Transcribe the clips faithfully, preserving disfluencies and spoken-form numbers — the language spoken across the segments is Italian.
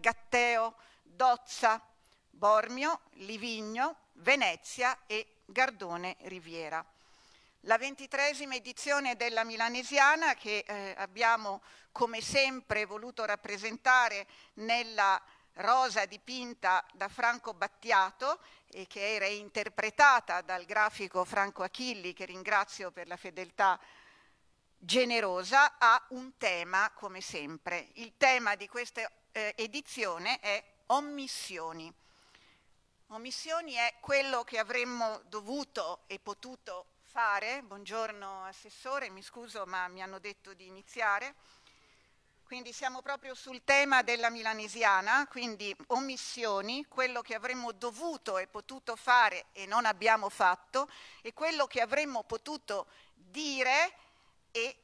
Gatteo, Dozza, Bormio, Livigno, Venezia e Gardone Riviera. La ventitresima edizione della Milanesiana, che eh, abbiamo come sempre voluto rappresentare nella rosa dipinta da Franco Battiato e che è reinterpretata dal grafico Franco Achilli, che ringrazio per la fedeltà generosa, ha un tema come sempre. Il tema di questa eh, edizione è Omissioni. Omissioni è quello che avremmo dovuto e potuto fare. Buongiorno Assessore, mi scuso ma mi hanno detto di iniziare. Quindi siamo proprio sul tema della Milanesiana, quindi omissioni, quello che avremmo dovuto e potuto fare e non abbiamo fatto, e quello che avremmo potuto dire e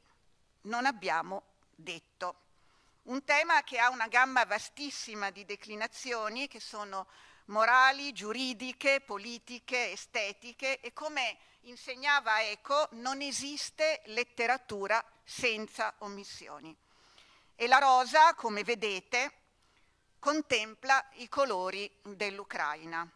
non abbiamo detto. Un tema che ha una gamma vastissima di declinazioni che sono morali, giuridiche, politiche, estetiche, e come insegnava Eco non esiste letteratura senza omissioni. E la rosa, come vedete, contempla i colori dell'Ucraina.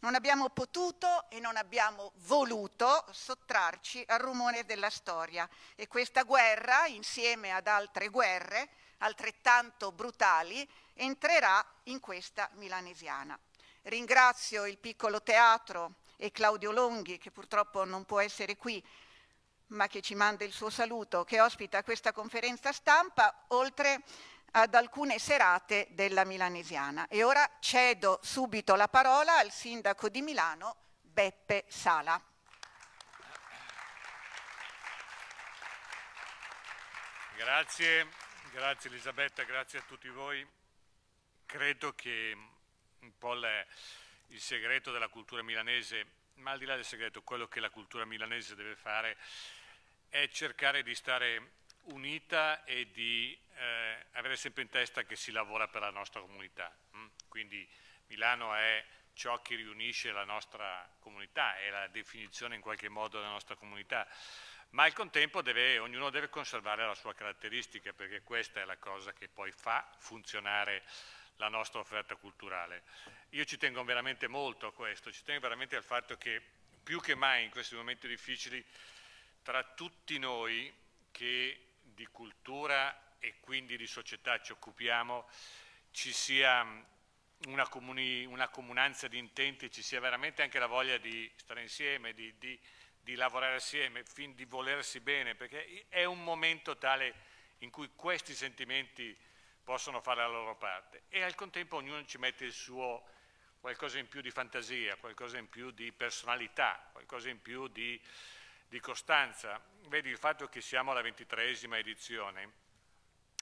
Non abbiamo potuto e non abbiamo voluto sottrarci al rumore della storia, e questa guerra, insieme ad altre guerre altrettanto brutali, entrerà in questa Milanesiana. Ringrazio il Piccolo Teatro e Claudio Longhi, che purtroppo non può essere qui, ma che ci manda il suo saluto, che ospita questa conferenza stampa, oltre ad alcune serate della Milanesiana. E ora cedo subito la parola al Sindaco di Milano, Beppe Sala. Grazie, grazie Elisabetta, grazie a tutti voi. Credo che un po' le, il segreto della cultura milanese, ma al di là del segreto, quello che la cultura milanese deve fare è cercare di stare unita e di eh, avere sempre in testa che si lavora per la nostra comunità. Mm? Quindi Milano è ciò che riunisce la nostra comunità, è la definizione in qualche modo della nostra comunità, ma al contempo deve, ognuno deve conservare la sua caratteristica, perché questa è la cosa che poi fa funzionare la nostra offerta culturale. Io ci tengo veramente molto a questo, ci tengo veramente al fatto che più che mai in questi momenti difficili tra tutti noi che di cultura e quindi di società ci occupiamo ci sia una, comuni, una comunanza di intenti, ci sia veramente anche la voglia di stare insieme, di, di, di lavorare assieme, fin di volersi bene, perché è un momento tale in cui questi sentimenti possono fare la loro parte e al contempo ognuno ci mette il suo qualcosa in più di fantasia, qualcosa in più di personalità, qualcosa in più di, di costanza. Vedi, il fatto che siamo alla ventitreesima edizione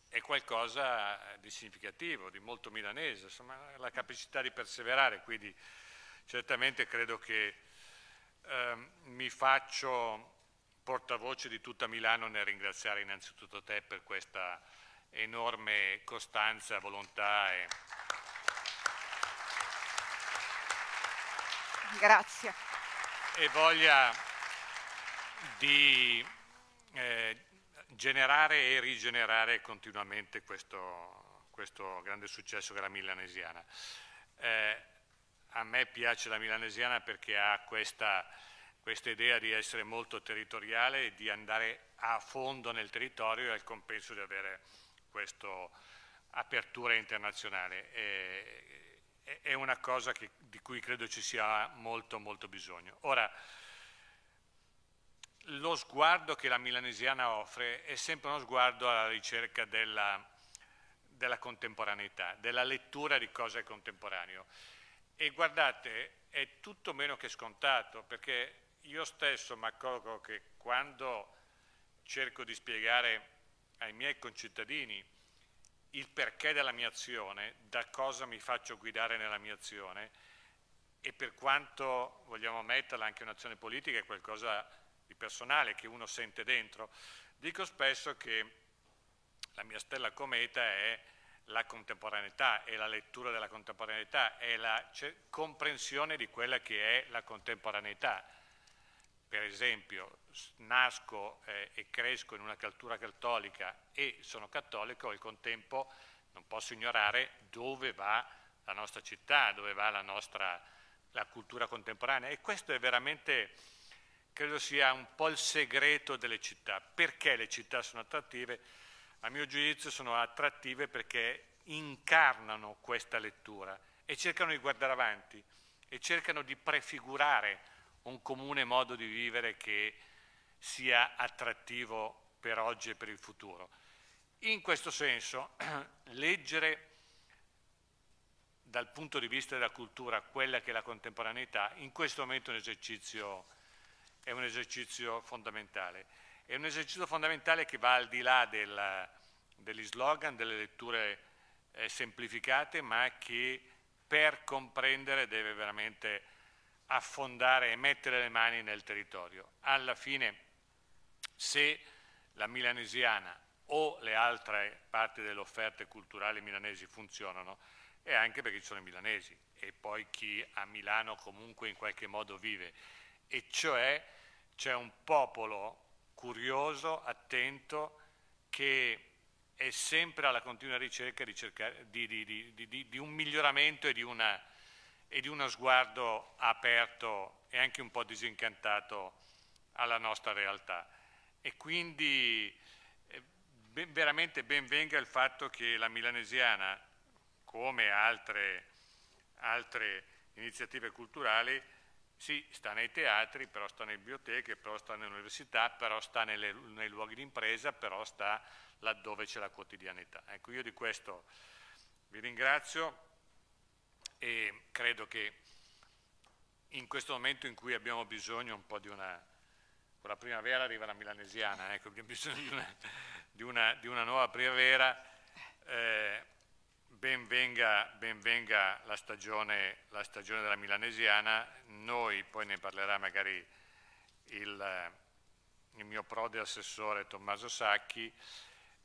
è qualcosa di significativo, di molto milanese, insomma, la capacità di perseverare, quindi certamente credo che eh, mi faccio portavoce di tutta Milano nel ringraziare innanzitutto te per questa enorme costanza, volontà e... Grazie. E voglia di eh, generare e rigenerare continuamente questo, questo grande successo che è la Milanesiana. Eh, a me piace la Milanesiana perché ha questa, questa idea di essere molto territoriale e di andare a fondo nel territorio e al compenso di avere questa apertura internazionale. È, è una cosa che, di cui credo ci sia molto molto bisogno. Ora, lo sguardo che la Milanesiana offre è sempre uno sguardo alla ricerca della, della contemporaneità, della lettura di cosa è contemporaneo. E guardate, è tutto meno che scontato, perché io stesso mi accorgo che quando cerco di spiegare ai miei concittadini il perché della mia azione, da cosa mi faccio guidare nella mia azione, e per quanto vogliamo metterla anche un'azione politica è qualcosa di personale che uno sente dentro, dico spesso che la mia stella cometa è la contemporaneità, è la lettura della contemporaneità, è la comprensione di quella che è la contemporaneità. Per esempio, nasco eh, e cresco in una cultura cattolica e sono cattolico, al contempo non posso ignorare dove va la nostra città, dove va la nostra la cultura contemporanea. E questo è veramente, credo sia un po' il segreto delle città. Perché le città sono attrattive? A mio giudizio sono attrattive perché incarnano questa lettura e cercano di guardare avanti e cercano di prefigurare un comune modo di vivere che sia attrattivo per oggi e per il futuro. In questo senso, leggere dal punto di vista della cultura quella che è la contemporaneità, in questo momento è un esercizio, è un esercizio fondamentale. È un esercizio fondamentale che va al di là della, degli slogan, delle letture eh, semplificate, ma che per comprendere deve veramente affondare e mettere le mani nel territorio. Alla fine, se la milanesiana o le altre parti delle offerte culturali milanesi funzionano, è anche perché ci sono i milanesi e poi chi a Milano comunque in qualche modo vive, e cioè c'è un popolo curioso, attento, che è sempre alla continua ricerca di, cercare, di, di, di, di, di un miglioramento e di, una, e di uno sguardo aperto e anche un po' disincantato alla nostra realtà. E quindi ben, veramente ben venga il fatto che la milanesiana, come altre, altre iniziative culturali, sì, sta nei teatri, però sta nelle biblioteche, però sta nelle università, però sta nelle, nei luoghi di impresa, però sta laddove c'è la quotidianità. Ecco, io di questo vi ringrazio e credo che in questo momento in cui abbiamo bisogno un po' di una... con la primavera arriva la milanesiana, ecco, abbiamo bisogno di una, di una, di una nuova primavera, eh, Ben venga, ben venga la, stagione, la stagione della milanesiana. Noi, poi ne parlerà magari il, il mio prode assessore Tommaso Sacchi,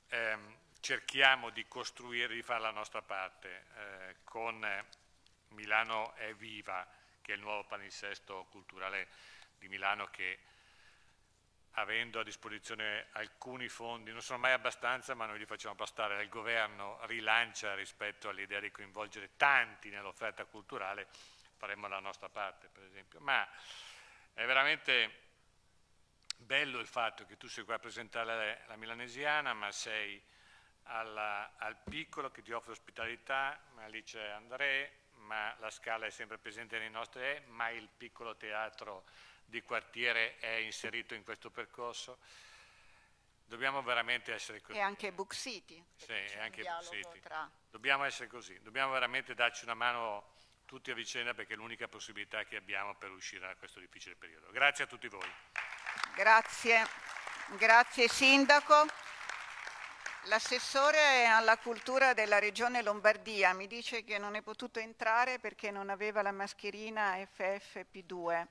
ehm, cerchiamo di costruire, di fare la nostra parte eh, con Milano è Viva, che è il nuovo palinsesto culturale di Milano che, avendo a disposizione alcuni fondi, non sono mai abbastanza, ma noi li facciamo bastare, il governo rilancia rispetto all'idea di coinvolgere tanti nell'offerta culturale, faremo la nostra parte, per esempio. Ma è veramente bello il fatto che tu sei qua a presentare la milanesiana, ma sei alla, al piccolo che ti offre ospitalità, ma lì c'è André, ma la Scala è sempre presente nei nostri, ma il piccolo teatro di quartiere è inserito in questo percorso. Dobbiamo veramente essere così. E anche Book City. Sì, e anche Book City. Tra... Dobbiamo essere così, dobbiamo veramente darci una mano tutti a vicenda, perché è l'unica possibilità che abbiamo per uscire da questo difficile periodo. Grazie a tutti voi. Grazie, grazie Sindaco. L'assessore alla cultura della regione Lombardia mi dice che non è potuto entrare perché non aveva la mascherina F F P due.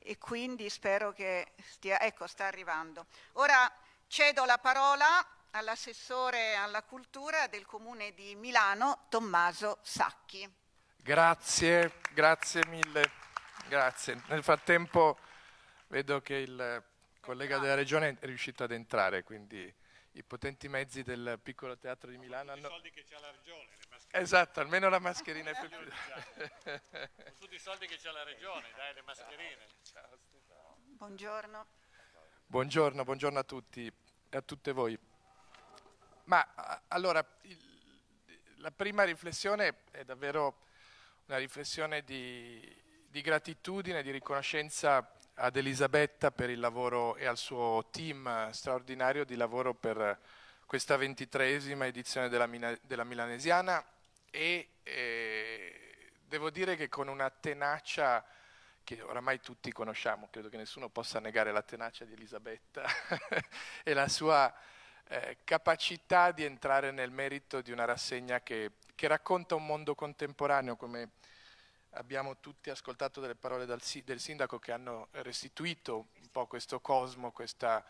E quindi spero che stia... Ecco, sta arrivando. Ora cedo la parola all'assessore alla cultura del Comune di Milano, Tommaso Sacchi. Grazie, grazie mille. Grazie. Nel frattempo vedo che il collega della Regione è riuscito ad entrare, quindi i potenti mezzi del piccolo teatro di Milano hanno... I soldi che c'ha la Regione. Esatto, almeno la mascherina è più con tutti i soldi che c'è la regione, dai, le mascherine. Buongiorno. Buongiorno, buongiorno a tutti e a tutte voi. Ma allora, il, la prima riflessione è davvero una riflessione di, di gratitudine, di riconoscenza ad Elisabetta per il lavoro e al suo team straordinario di lavoro per questa ventitreesima edizione della, della Milanesiana. E eh, devo dire che con una tenacia che oramai tutti conosciamo, credo che nessuno possa negare la tenacia di Elisabetta e la sua eh, capacità di entrare nel merito di una rassegna che, che racconta un mondo contemporaneo, come abbiamo tutti ascoltato delle parole dal, del sindaco, che hanno restituito un po' questo cosmo, questa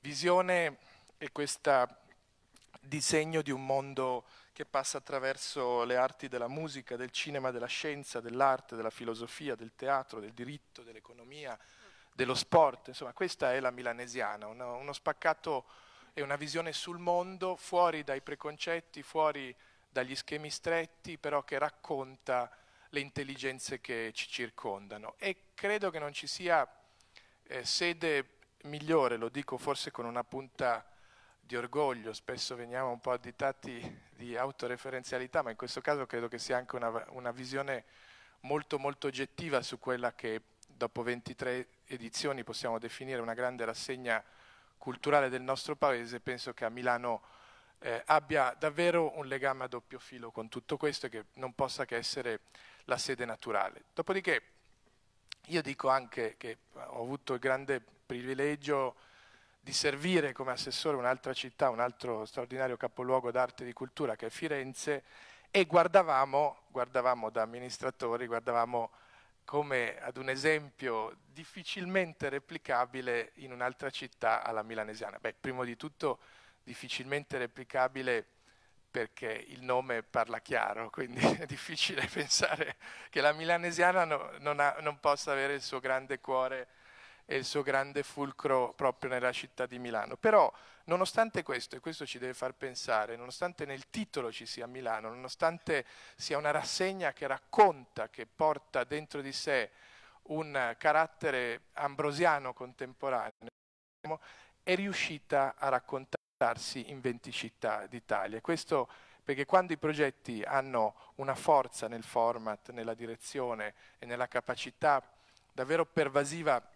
visione e questo disegno di un mondo che passa attraverso le arti della musica, del cinema, della scienza, dell'arte, della filosofia, del teatro, del diritto, dell'economia, dello sport. Insomma, questa è la milanesiana, uno, uno spaccato e una visione sul mondo fuori dai preconcetti, fuori dagli schemi stretti, però che racconta le intelligenze che ci circondano. E credo che non ci sia eh, sede migliore, lo dico forse con una punta di orgoglio, spesso veniamo un po' additati di autoreferenzialità, ma in questo caso credo che sia anche una, una visione molto molto oggettiva su quella che dopo ventitré edizioni possiamo definire una grande rassegna culturale del nostro paese. Penso che a Milano eh, abbia davvero un legame a doppio filo con tutto questo e che non possa che essere la sede naturale. Dopodiché io dico anche che ho avuto il grande privilegio di servire come assessore un'altra città, un altro straordinario capoluogo d'arte e di cultura che è Firenze, e guardavamo, guardavamo da amministratori, guardavamo come ad un esempio difficilmente replicabile in un'altra città alla milanesiana. Beh, prima di tutto difficilmente replicabile perché il nome parla chiaro, quindi è difficile pensare che la milanesiana no, non, ha, non possa avere il suo grande cuore e il suo grande fulcro proprio nella città di Milano. Però nonostante questo, e questo ci deve far pensare, nonostante nel titolo ci sia Milano, nonostante sia una rassegna che racconta, che porta dentro di sé un carattere ambrosiano contemporaneo, è riuscita a raccontarsi in venti città d'Italia. Questo perché quando i progetti hanno una forza nel format, nella direzione e nella capacità davvero pervasiva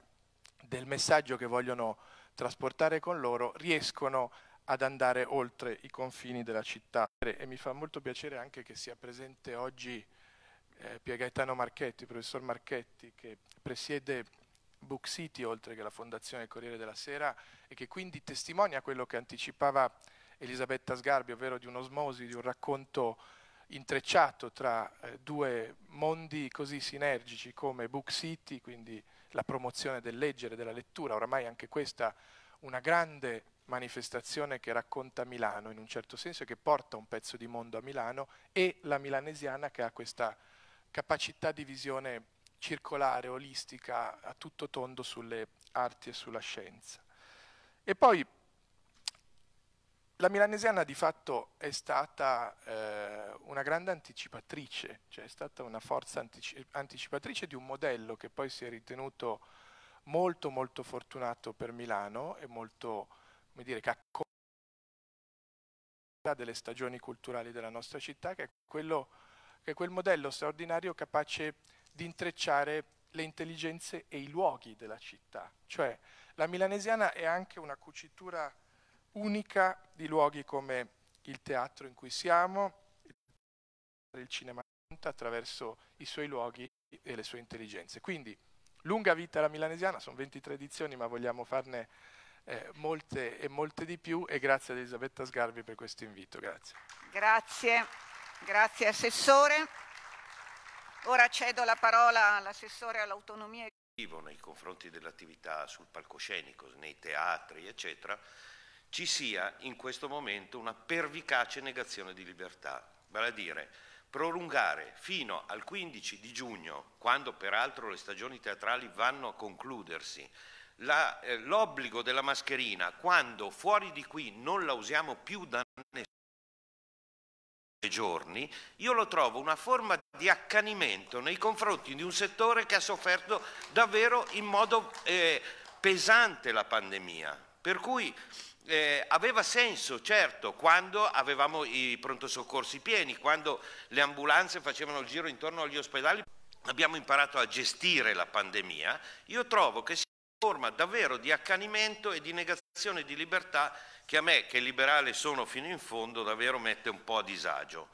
del messaggio che vogliono trasportare con loro, riescono ad andare oltre i confini della città. E mi fa molto piacere anche che sia presente oggi eh, Piergaetano Marchetti, professor Marchetti, che presiede Book City, oltre che la Fondazione Corriere della Sera, e che quindi testimonia quello che anticipava Elisabetta Sgarbi, ovvero di un'osmosi, di un racconto intrecciato tra eh, due mondi così sinergici come Book City, quindi la promozione del leggere, della lettura, oramai anche questa una grande manifestazione che racconta Milano in un certo senso e che porta un pezzo di mondo a Milano, e la milanesiana che ha questa capacità di visione circolare, olistica, a tutto tondo sulle arti e sulla scienza. E poi la milanesiana di fatto è stata eh, una grande anticipatrice, cioè è stata una forza antici- anticipatrice di un modello che poi si è ritenuto molto molto fortunato per Milano e molto, come dire, che ha accolto delle stagioni culturali della nostra città, che è, quello, che è quel modello straordinario capace di intrecciare le intelligenze e i luoghi della città. Cioè la milanesiana è anche una cucitura unica di luoghi come il teatro in cui siamo, il cinema attraverso i suoi luoghi e le sue intelligenze. Quindi lunga vita alla milanesiana, sono ventitré edizioni, ma vogliamo farne eh, molte e molte di più, e grazie ad Elisabetta Sgarbi per questo invito. Grazie. Grazie, grazie Assessore. Ora cedo la parola all'Assessore all'autonomia nei confronti dell'attività sul palcoscenico, nei teatri, eccetera. Ci sia in questo momento una pervicace negazione di libertà, vale a dire prolungare fino al quindici di giugno, quando peraltro le stagioni teatrali vanno a concludersi, l'obbligo eh, della mascherina, quando fuori di qui non la usiamo più da nessuno giorni, io lo trovo una forma di accanimento nei confronti di un settore che ha sofferto davvero in modo eh, pesante la pandemia, per cui Eh, aveva senso, certo, quando avevamo i pronto soccorsi pieni, quando le ambulanze facevano il giro intorno agli ospedali, abbiamo imparato a gestire la pandemia. Io trovo che sia una forma davvero di accanimento e di negazione di libertà che a me, che liberale sono fino in fondo, davvero mette un po' a disagio.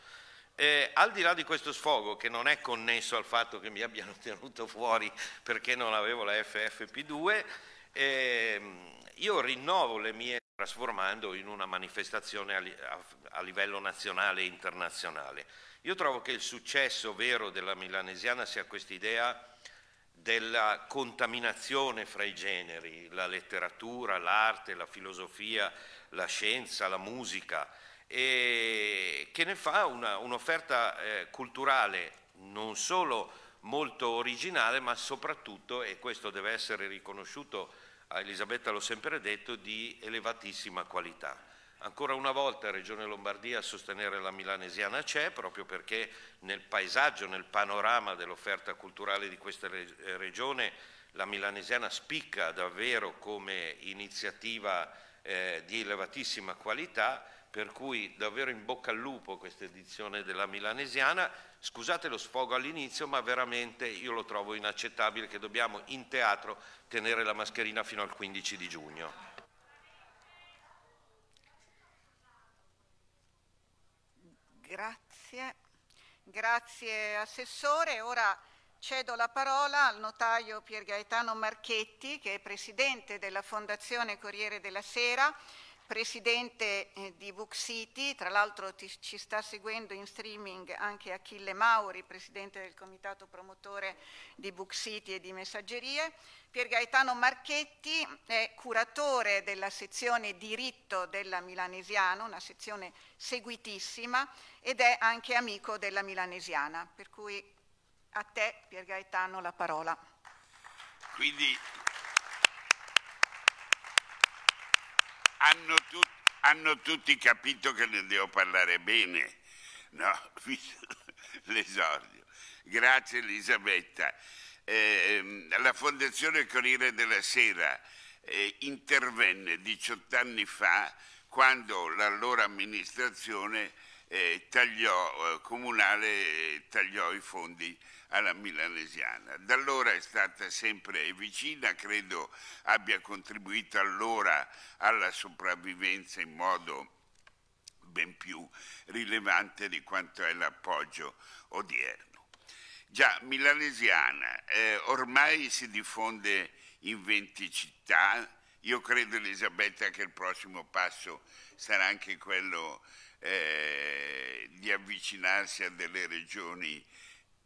Eh, al di là di questo sfogo, che non è connesso al fatto che mi abbiano tenuto fuori perché non avevo la F F P due, ehm, io rinnovo le mie, trasformando in una manifestazione a, li, a, a livello nazionale e internazionale. Io trovo che il successo vero della milanesiana sia quest'idea della contaminazione fra i generi, la letteratura, l'arte, la filosofia, la scienza, la musica, e che ne fa una, un'offerta eh, culturale non solo molto originale, ma soprattutto, e questo deve essere riconosciuto, a Elisabetta l'ho sempre detto, di elevatissima qualità. Ancora una volta Regione Lombardia a sostenere la Milanesiana c'è, proprio perché nel paesaggio, nel panorama dell'offerta culturale di questa regione, la Milanesiana spicca davvero come iniziativa eh, di elevatissima qualità, per cui davvero in bocca al lupo questa edizione della Milanesiana. Scusate lo sfogo all'inizio, ma veramente io lo trovo inaccettabile che dobbiamo in teatro tenere la mascherina fino al quindici di giugno. Grazie, grazie Assessore. Ora cedo la parola al notaio Piergaetano Marchetti, che è Presidente della Fondazione Corriere della Sera, Presidente di Book City, tra l'altro ci sta seguendo in streaming anche Achille Mauri, Presidente del Comitato Promotore di Book City e di Messaggerie. Piergaetano Marchetti è curatore della sezione Diritto della Milanesiana, una sezione seguitissima, ed è anche amico della Milanesiana, per cui a te Piergaetano la parola. Quindi Hanno, tut, hanno tutti capito che ne devo parlare bene, no? L'esordio. Grazie Elisabetta. Eh, la Fondazione Corriere della Sera eh, intervenne diciotto anni fa, quando l'allora amministrazione eh, tagliò, eh, comunale eh, tagliò i fondi alla Milanesiana. Da allora è stata sempre vicina, credo abbia contribuito allora alla sopravvivenza in modo ben più rilevante di quanto è l'appoggio odierno. Già, Milanesiana eh, ormai si diffonde in venti città. Io credo, Elisabetta, che il prossimo passo sarà anche quello eh, di avvicinarsi a delle regioni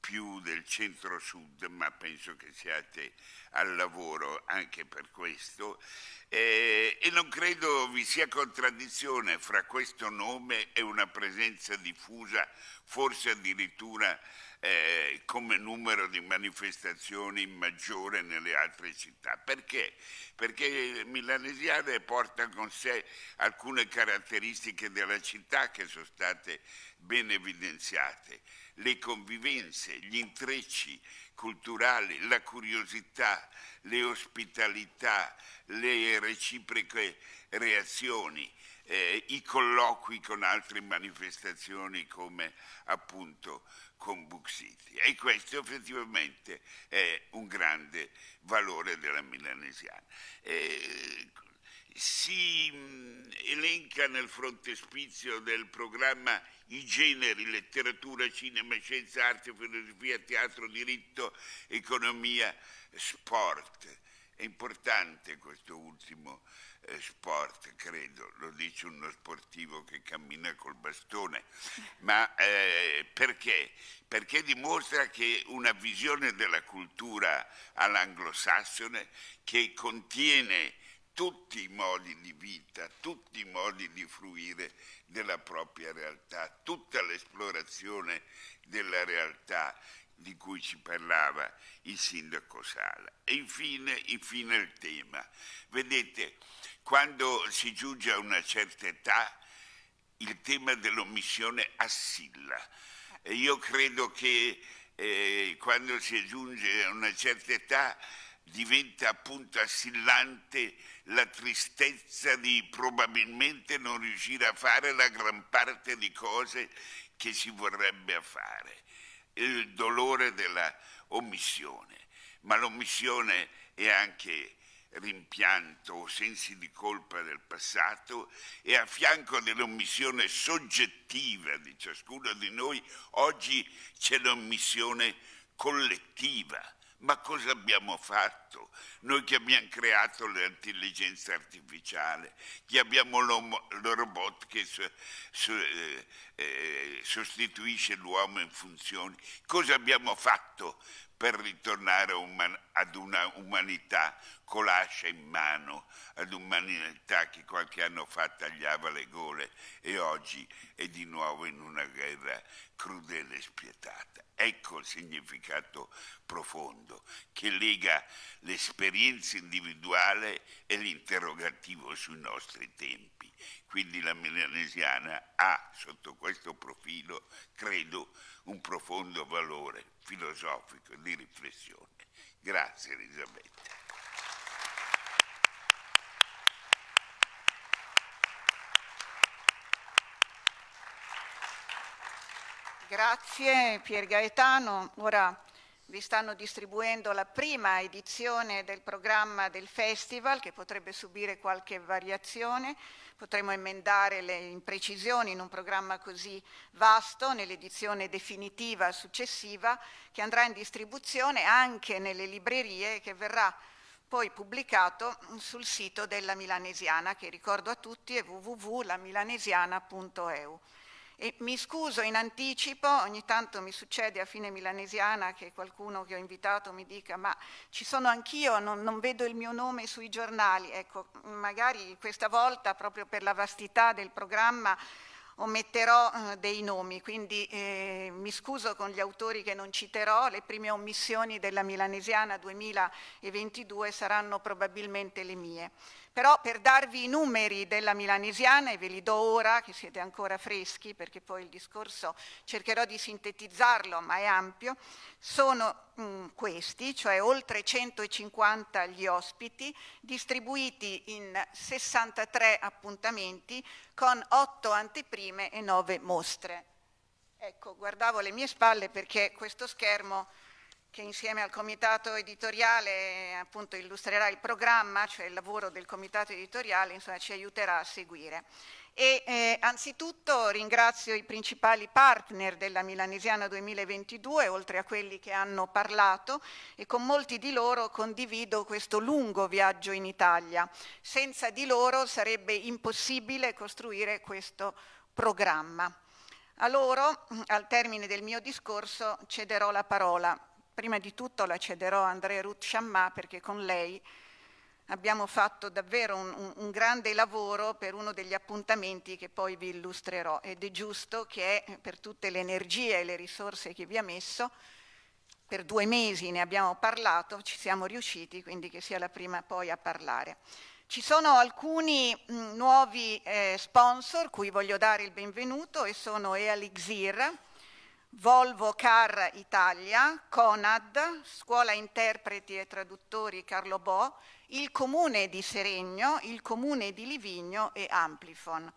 più del centro-sud, ma penso che siate al lavoro anche per questo, eh, e non credo vi sia contraddizione fra questo nome e una presenza diffusa, forse addirittura eh, come numero di manifestazioni maggiore nelle altre città. Perché? Perché Milanesiana porta con sé alcune caratteristiche della città che sono state ben evidenziate: le convivenze, gli intrecci culturali, la curiosità, le ospitalità, le reciproche reazioni, eh, i colloqui con altre manifestazioni come appunto con Book City. E questo effettivamente è un grande valore della Milanesiana. Eh, Si elenca nel frontespizio del programma i generi: letteratura, cinema, scienza, arte, filosofia, teatro, diritto, economia, sport. È importante questo ultimo eh, sport, credo, lo dice uno sportivo che cammina col bastone. Ma eh, perché? Perché dimostra che una visione della cultura all'anglosassone che contiene tutti i modi di vita, tutti i modi di fruire della propria realtà, tutta l'esplorazione della realtà di cui ci parlava il sindaco Sala. E infine, infine il tema. Vedete, quando si giunge a una certa età, il tema dell'omissione assilla. E io credo che eh, quando si giunge a una certa età diventa appunto assillante la tristezza di probabilmente non riuscire a fare la gran parte di cose che si vorrebbe fare, il dolore della omissione. Ma l'omissione è anche rimpianto o sensi di colpa del passato, e a fianco dell'omissione soggettiva di ciascuno di noi oggi c'è l'omissione collettiva. Ma cosa abbiamo fatto? Noi che abbiamo creato l'intelligenza artificiale, che abbiamo lo robot che so, so, eh, eh, sostituisce l'uomo in funzioni, cosa abbiamo fatto per ritornare uman- ad una umanità con l'ascia in mano, ad un'umanità che qualche anno fa tagliava le gole e oggi è di nuovo in una guerra crudele e spietata? Ecco il significato profondo che lega l'esperienza individuale e l'interrogativo sui nostri tempi. Quindi la milanesiana ha, sotto questo profilo, credo, un profondo valore filosofico di riflessione. Grazie Elisabetta. Grazie Piergaetano. Ora vi stanno distribuendo la prima edizione del programma del festival, che potrebbe subire qualche variazione. Potremmo emendare le imprecisioni in un programma così vasto nell'edizione definitiva successiva, che andrà in distribuzione anche nelle librerie e che verrà poi pubblicato sul sito della Milanesiana, che ricordo a tutti è w w w punto la milanesiana punto e u. E mi scuso in anticipo, ogni tanto mi succede a fine milanesiana che qualcuno che ho invitato mi dica ma ci sono anch'io, non, non vedo il mio nome sui giornali. Ecco, magari questa volta, proprio per la vastità del programma, ometterò dei nomi, quindi eh, mi scuso con gli autori che non citerò. Le prime omissioni della Milanesiana duemilaventidue saranno probabilmente le mie. Però per darvi i numeri della Milanesiana, e ve li do ora, che siete ancora freschi, perché poi il discorso cercherò di sintetizzarlo, ma è ampio, sono mh, questi, cioè oltre centocinquanta gli ospiti, distribuiti in sessantatré appuntamenti, con otto anteprime e nove mostre. Ecco, guardavo le mie spalle perché questo schermo, che insieme al comitato editoriale appunto illustrerà il programma, cioè il lavoro del comitato editoriale, insomma ci aiuterà a seguire. E eh, anzitutto ringrazio i principali partner della Milanesiana duemilaventidue, oltre a quelli che hanno parlato, e con molti di loro condivido questo lungo viaggio in Italia. Senza di loro sarebbe impossibile costruire questo programma. A loro, al termine del mio discorso, cederò la parola. Prima di tutto la cederò a Andrée Ruth Shammah, perché con lei abbiamo fatto davvero un, un, un grande lavoro per uno degli appuntamenti che poi vi illustrerò, ed è giusto che, per tutte le energie e le risorse che vi ha messo, per due mesi ne abbiamo parlato, ci siamo riusciti, quindi che sia la prima poi a parlare. Ci sono alcuni mh, nuovi eh, sponsor cui voglio dare il benvenuto, e sono Ealixir, Volvo Car Italia, Conad, Scuola Interpreti e Traduttori Carlo Bo, il Comune di Seregno, il Comune di Livigno e Amplifon.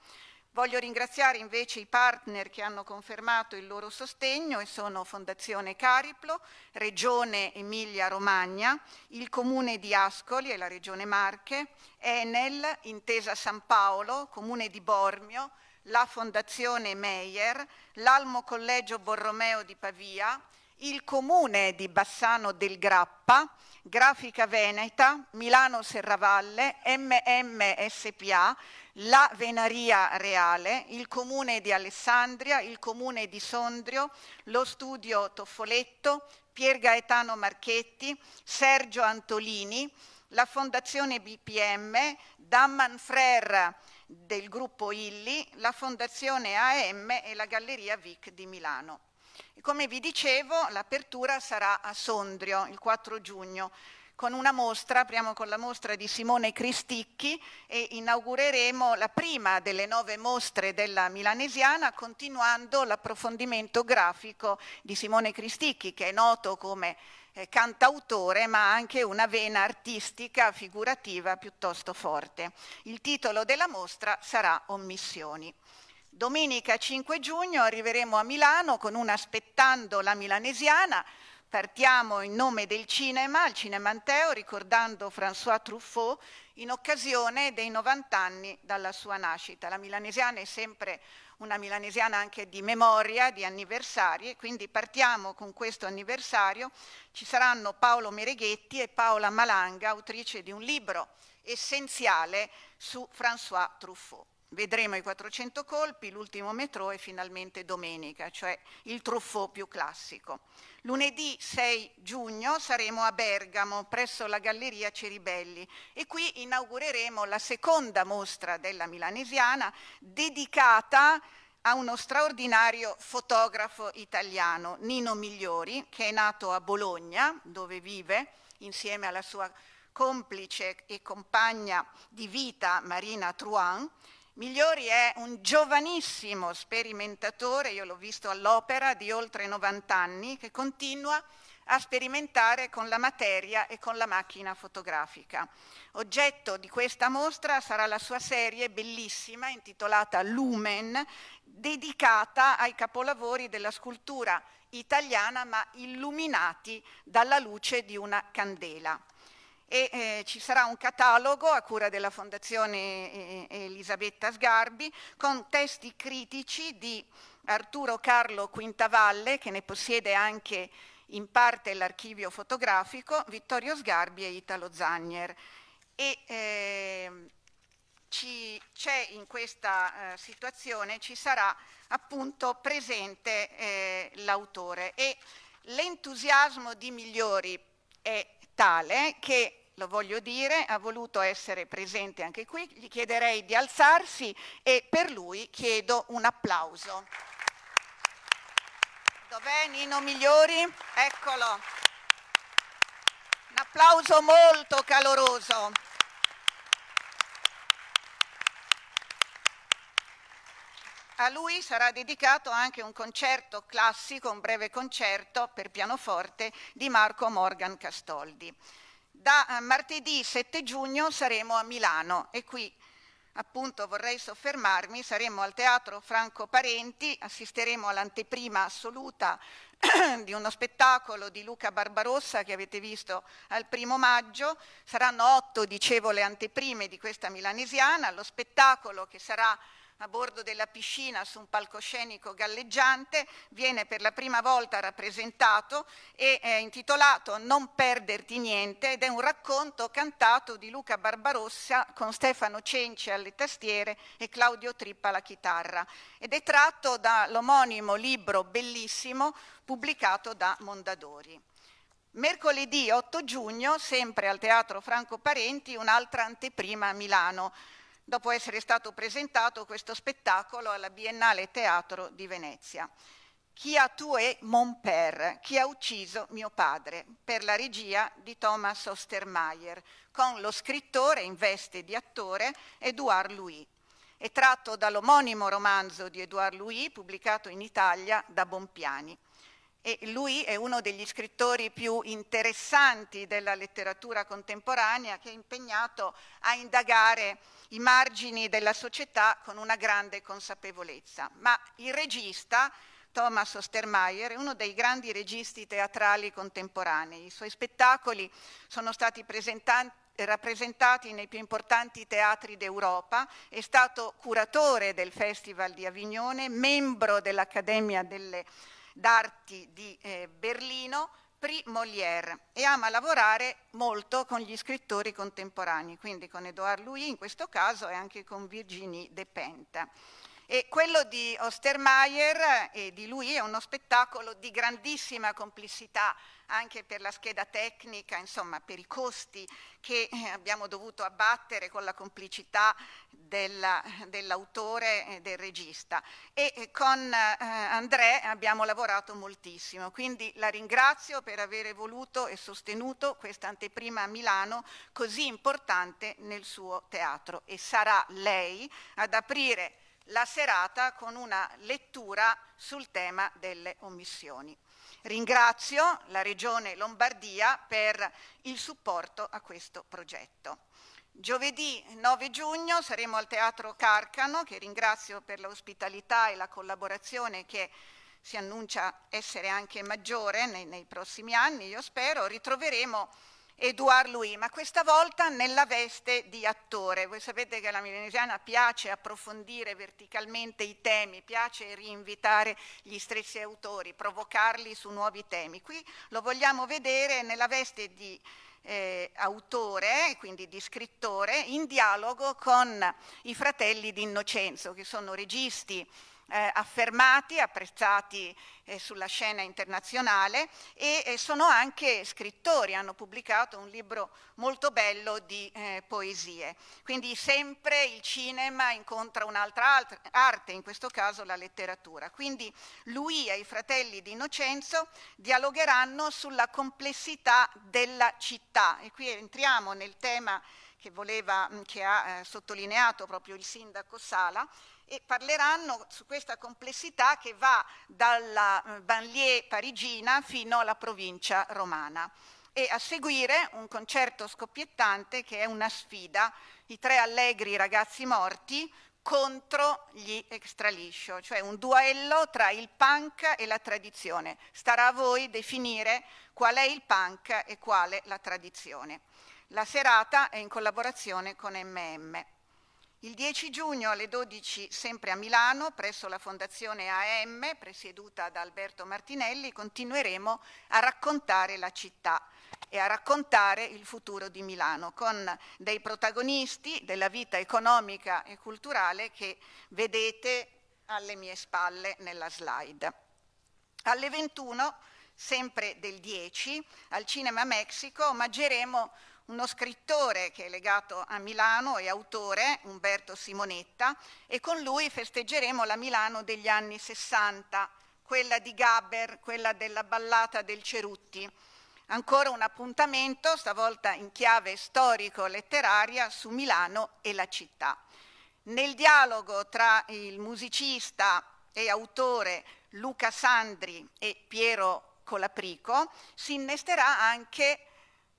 Voglio ringraziare invece i partner che hanno confermato il loro sostegno, e sono Fondazione Cariplo, Regione Emilia-Romagna, il Comune di Ascoli e la Regione Marche, Enel, Intesa San Paolo, Comune di Bormio, la Fondazione Meyer, l'Almo Collegio Borromeo di Pavia, il Comune di Bassano del Grappa, Grafica Veneta, Milano Serravalle, M M S P A, la Venaria Reale, il Comune di Alessandria, il Comune di Sondrio, lo Studio Toffoletto, Piergaetano Marchetti, Sergio Antolini, la Fondazione B P M, Dan Manfrer del Gruppo Illi, la Fondazione A M e la Galleria Vic di Milano. E come vi dicevo, l'apertura sarà a Sondrio il quattro giugno con una mostra, apriamo con la mostra di Simone Cristicchi e inaugureremo la prima delle nove mostre della Milanesiana, continuando l'approfondimento grafico di Simone Cristicchi, che è noto come eh, cantautore, ma anche una vena artistica figurativa piuttosto forte. Il titolo della mostra sarà Omissioni. Domenica cinque giugno arriveremo a Milano con una Aspettando la Milanesiana. Partiamo in nome del cinema, al Cinemanteo, ricordando François Truffaut in occasione dei novanta anni dalla sua nascita. La Milanesiana è sempre una Milanesiana anche di memoria, di anniversari, quindi partiamo con questo anniversario. Ci saranno Paolo Mereghetti e Paola Malanga, autrice di un libro essenziale su François Truffaut. Vedremo i quattrocento colpi, l'ultimo metrò e finalmente Domenica, cioè il Truffaut più classico. Lunedì sei giugno saremo a Bergamo, presso la Galleria Ceribelli, e qui inaugureremo la seconda mostra della Milanesiana, dedicata a uno straordinario fotografo italiano, Nino Migliori, che è nato a Bologna, dove vive, insieme alla sua complice e compagna di vita Marina Truan. Migliori è un giovanissimo sperimentatore, io l'ho visto all'opera, di oltre novanta anni, che continua a sperimentare con la materia e con la macchina fotografica. Oggetto di questa mostra sarà la sua serie bellissima intitolata Lumen, dedicata ai capolavori della scultura italiana ma illuminati dalla luce di una candela. E eh, ci sarà un catalogo a cura della Fondazione eh, Elisabetta Sgarbi con testi critici di Arturo Carlo Quintavalle, che ne possiede anche in parte l'archivio fotografico, Vittorio Sgarbi e Italo Zagner. E eh, c'è in questa eh, situazione, ci sarà appunto presente eh, l'autore, e l'entusiasmo di Migliori è tale che, lo voglio dire, ha voluto essere presente anche qui. Gli chiederei di alzarsi e per lui chiedo un applauso. Dov'è Nino Migliori? Eccolo. Un applauso molto caloroso. A lui sarà dedicato anche un concerto classico, un breve concerto per pianoforte di Marco Morgan Castoldi. Da martedì sette giugno saremo a Milano e qui appunto vorrei soffermarmi, saremo al Teatro Franco Parenti, assisteremo all'anteprima assoluta di uno spettacolo di Luca Barbarossa che avete visto al primo maggio, saranno otto, dicevo, le anteprime di questa milanesiana, lo spettacolo che sarà a bordo della piscina su un palcoscenico galleggiante, viene per la prima volta rappresentato e è intitolato Non perderti niente ed è un racconto cantato di Luca Barbarossa con Stefano Cenci alle tastiere e Claudio Trippa alla chitarra ed è tratto dall'omonimo libro bellissimo pubblicato da Mondadori. Mercoledì otto giugno, sempre al Teatro Franco Parenti, un'altra anteprima a Milano, dopo essere stato presentato questo spettacolo alla Biennale Teatro di Venezia. Chi ha tué mon père, chi ha ucciso mio padre, per la regia di Thomas Ostermeier, con lo scrittore in veste di attore Édouard Louis. È tratto dall'omonimo romanzo di Édouard Louis, pubblicato in Italia da Bompiani. E lui è uno degli scrittori più interessanti della letteratura contemporanea, che è impegnato a indagare i margini della società con una grande consapevolezza. Ma il regista, Thomas Ostermeier, è uno dei grandi registi teatrali contemporanei. I suoi spettacoli sono stati presentati rappresentati nei più importanti teatri d'Europa, è stato curatore del Festival di Avignone, membro dell'Accademia delle d'Arti di eh, Berlino, prix Molière, e ama lavorare molto con gli scrittori contemporanei, quindi con Édouard Louis in questo caso e anche con Virginie Despentes. E quello di Ostermeier e di lui è uno spettacolo di grandissima complessità anche per la scheda tecnica, insomma per i costi che abbiamo dovuto abbattere con la complicità dell'autore e del regista. E con Andrée abbiamo lavorato moltissimo, quindi la ringrazio per avere voluto e sostenuto questa anteprima a Milano così importante nel suo teatro, e sarà lei ad aprire la serata con una lettura sul tema delle omissioni. Ringrazio la Regione Lombardia per il supporto a questo progetto. Giovedì nove giugno saremo al Teatro Carcano, che ringrazio per l'ospitalità e la collaborazione che si annuncia essere anche maggiore nei, nei prossimi anni, io spero. Ritroveremo Édouard Louis, ma questa volta nella veste di attore. Voi sapete che alla milanesiana piace approfondire verticalmente i temi, piace rinvitare gli stessi autori, provocarli su nuovi temi. Qui lo vogliamo vedere nella veste di eh, autore, quindi di scrittore, in dialogo con i Fratelli D'Innocenzo, che sono registi eh, affermati, apprezzati eh, sulla scena internazionale, e eh, sono anche scrittori, hanno pubblicato un libro molto bello di eh, poesie. Quindi sempre il cinema incontra un'altra arte, in questo caso la letteratura. Quindi lui e i Fratelli D'Innocenzo dialogheranno sulla complessità della città, e qui entriamo nel tema che voleva, che ha eh, sottolineato proprio il sindaco Sala, e parleranno su questa complessità che va dalla eh, banlieue parigina fino alla provincia romana. E a seguire un concerto scoppiettante che è una sfida, i Tre Allegri Ragazzi Morti contro gli Extraliscio, cioè un duello tra il punk e la tradizione. Starà a voi definire qual è il punk e quale la tradizione. La serata è in collaborazione con emme emme. Il dieci giugno alle dodici, sempre a Milano, presso la Fondazione A M, presieduta da Alberto Martinelli, continueremo a raccontare la città e a raccontare il futuro di Milano, con dei protagonisti della vita economica e culturale che vedete alle mie spalle nella slide. Alle ventuno, sempre del dieci, al Cinema Mexico, omaggeremo uno scrittore che è legato a Milano e autore, Umberto Simonetta, e con lui festeggeremo la Milano degli anni sessanta, quella di Gaber, quella della ballata del Cerutti. Ancora un appuntamento, stavolta in chiave storico-letteraria, su Milano e la città. Nel dialogo tra il musicista e autore Luca Sandri e Piero Colaprico si innesterà anche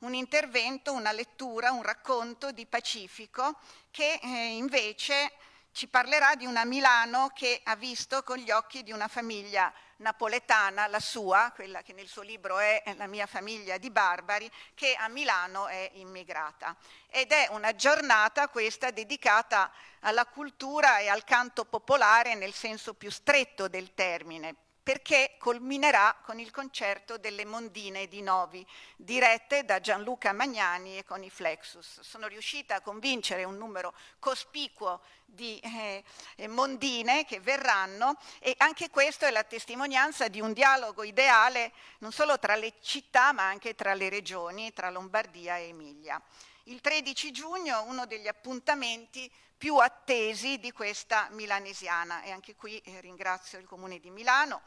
un intervento, una lettura, un racconto di Pacifico, che eh, invece ci parlerà di una Milano che ha visto con gli occhi di una famiglia napoletana, la sua, quella che nel suo libro è La mia famiglia di barbari, che a Milano è immigrata. Ed è una giornata questa dedicata alla cultura e al canto popolare nel senso più stretto del termine, perché culminerà con il concerto delle Mondine di Novi, dirette da Gianluca Magnani e con i Flexus. Sono riuscita a convincere un numero cospicuo di eh, mondine che verranno, e anche questo è la testimonianza di un dialogo ideale non solo tra le città ma anche tra le regioni, tra Lombardia e Emilia. Il tredici giugno uno degli appuntamenti più attesi di questa milanesiana, e anche qui eh, ringrazio il Comune di Milano.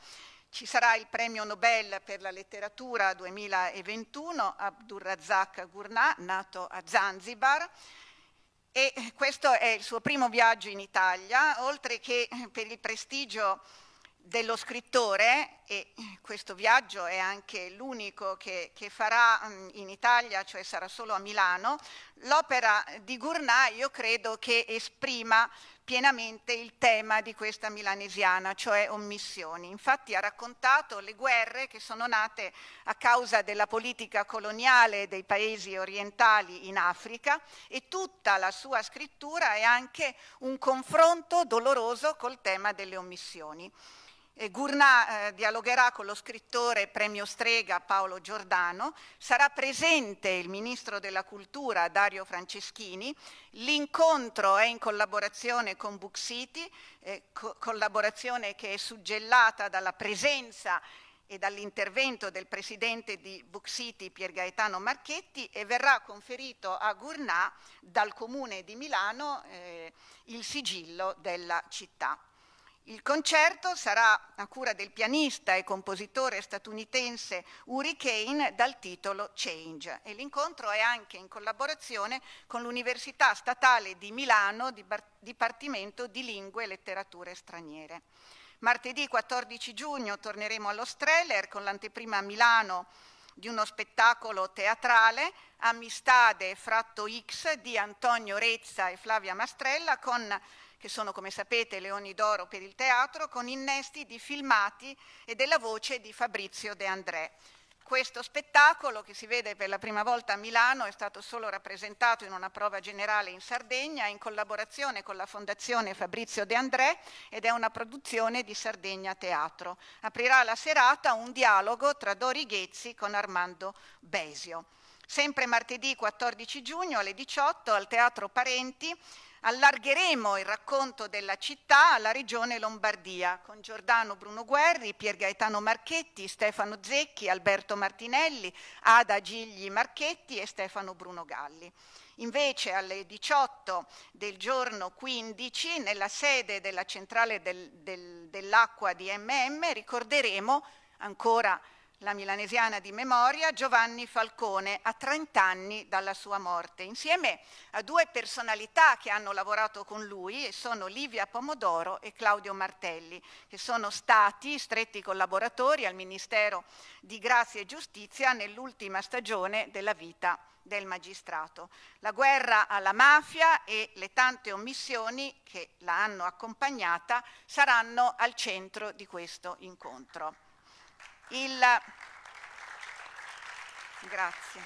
Ci sarà il premio Nobel per la letteratura duemilaventuno, Abdurrazzak Gurnah, nato a Zanzibar, e questo è il suo primo viaggio in Italia, oltre che per il prestigio dello scrittore, e questo viaggio è anche l'unico che, che farà in Italia, cioè sarà solo a Milano. L'opera di Gurnah io credo che esprima pienamente il tema di questa milanesiana, cioè omissioni. Infatti ha raccontato le guerre che sono nate a causa della politica coloniale dei paesi orientali in Africa, e tutta la sua scrittura è anche un confronto doloroso col tema delle omissioni. E Gurnah eh, dialogherà con lo scrittore premio Strega Paolo Giordano, sarà presente il ministro della cultura Dario Franceschini, l'incontro è in collaborazione con Book City, eh, co- collaborazione che è suggellata dalla presenza e dall'intervento del presidente di Book City Piergaetano Marchetti, e verrà conferito a Gurnah dal Comune di Milano eh, il sigillo della città. Il concerto sarà a cura del pianista e compositore statunitense Uri Kane, dal titolo Change, e l'incontro è anche in collaborazione con l'Università Statale di Milano, Dipartimento di Lingue e Letterature Straniere. Martedì quattordici giugno torneremo allo Streller con l'anteprima a Milano di uno spettacolo teatrale, Amistade Fratto X, di Antonio Rezza e Flavia Mastrella, con che sono, come sapete, leoni d'oro per il teatro, con innesti di filmati e della voce di Fabrizio De Andrée. Questo spettacolo, che si vede per la prima volta a Milano, è stato solo rappresentato in una prova generale in Sardegna, in collaborazione con la Fondazione Fabrizio De Andrée, ed è una produzione di Sardegna Teatro. Aprirà la serata un dialogo tra Dori Ghezzi con Armando Besio. Sempre martedì quattordici giugno alle diciotto al Teatro Parenti, Allargheremo il racconto della città alla regione Lombardia con Giordano Bruno Guerri, Piergaetano Marchetti, Stefano Zecchi, Alberto Martinelli, Ada Gigli Marchetti e Stefano Bruno Galli. Invece alle diciotto del giorno quindici nella sede della centrale del, del, dell'acqua di emme emme ricorderemo ancora la milanesiana di memoria Giovanni Falcone a trenta anni dalla sua morte, insieme a due personalità che hanno lavorato con lui e sono Livia Pomodoro e Claudio Martelli, che sono stati stretti collaboratori al Ministero di Grazia e Giustizia nell'ultima stagione della vita del magistrato. La guerra alla mafia e le tante omissioni che la hanno accompagnata saranno al centro di questo incontro. Il... Grazie.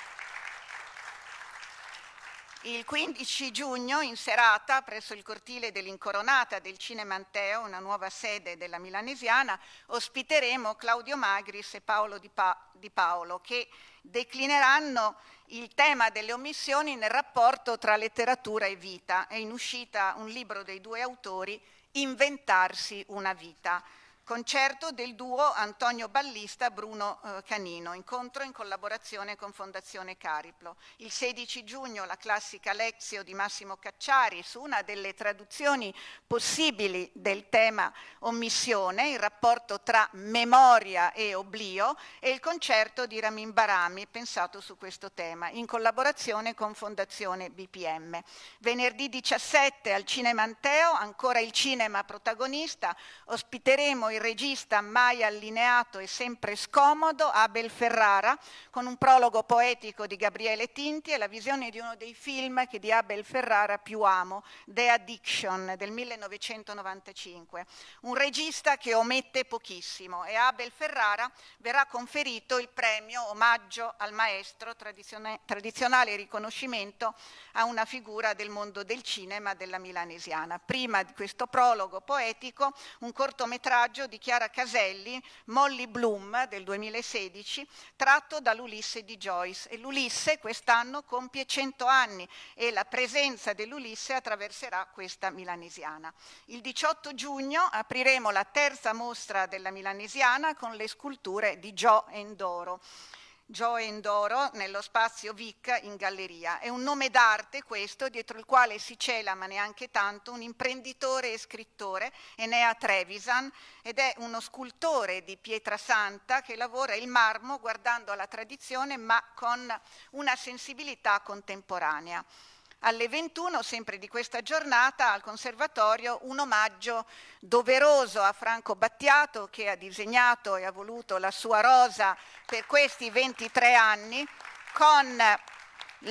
Il quindici giugno in serata presso il cortile dell'Incoronata del Cinema Anteo, una nuova sede della Milanesiana, ospiteremo Claudio Magris e Paolo Di, pa- Di Paolo che declineranno il tema delle omissioni nel rapporto tra letteratura e vita. È in uscita un libro dei due autori, Inventarsi una vita. Concerto del duo Antonio Ballista, Bruno eh, Canino, incontro in collaborazione con Fondazione Cariplo. Il sedici giugno la classica Lezio di Massimo Cacciari su una delle traduzioni possibili del tema omissione, il rapporto tra memoria e oblio, e il concerto di Ramin Barami pensato su questo tema in collaborazione con Fondazione bi pi emme. Venerdì diciassette al Cinema Anteo, ancora il cinema protagonista, ospiteremo il Il regista mai allineato e sempre scomodo Abel Ferrara con un prologo poetico di Gabriele Tinti e la visione di uno dei film che di Abel Ferrara più amo, The Addiction del millenovecentonovantacinque, un regista che omette pochissimo, e a Abel Ferrara verrà conferito il premio Omaggio al Maestro, tradizionale riconoscimento a una figura del mondo del cinema della Milanesiana. Prima di questo prologo poetico un cortometraggio di Chiara Caselli, Molly Bloom del duemilasedici, tratto dall'Ulisse di Joyce. E l'Ulisse quest'anno compie cento anni e la presenza dell'Ulisse attraverserà questa Milanesiana. Il diciotto giugno apriremo la terza mostra della Milanesiana con le sculture di Gio Endoro. Gio Endoro nello spazio Vic in galleria. È un nome d'arte questo, dietro il quale si cela, ma neanche tanto, un imprenditore e scrittore, Enea Trevisan, ed è uno scultore di Pietrasanta che lavora il marmo guardando alla tradizione ma con una sensibilità contemporanea. Alle ventuno, sempre di questa giornata, al Conservatorio un omaggio doveroso a Franco Battiato, che ha disegnato e ha voluto la sua rosa per questi ventitré anni, con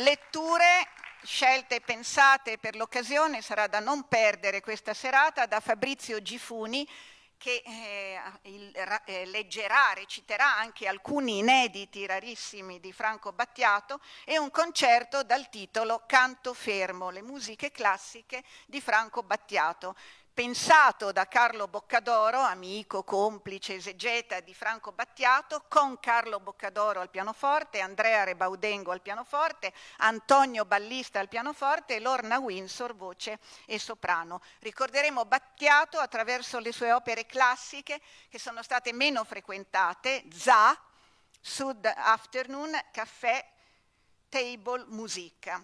letture scelte pensate per l'occasione. Sarà da non perdere questa serata, da Fabrizio Gifuni, che eh, il, eh, leggerà, reciterà anche alcuni inediti rarissimi di Franco Battiato, e un concerto dal titolo Canto fermo, le musiche classiche di Franco Battiato, pensato da Carlo Boccadoro, amico, complice, esegeta di Franco Battiato, con Carlo Boccadoro al pianoforte, Andrea Rebaudengo al pianoforte, Antonio Ballista al pianoforte e Lorna Windsor, voce e soprano. Ricorderemo Battiato attraverso le sue opere classiche che sono state meno frequentate, Za, Sud Afternoon, Caffè, Table, Musica.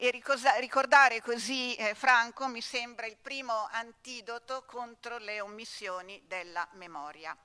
E ricordare così eh, Franco mi sembra il primo antidoto contro le omissioni della memoria.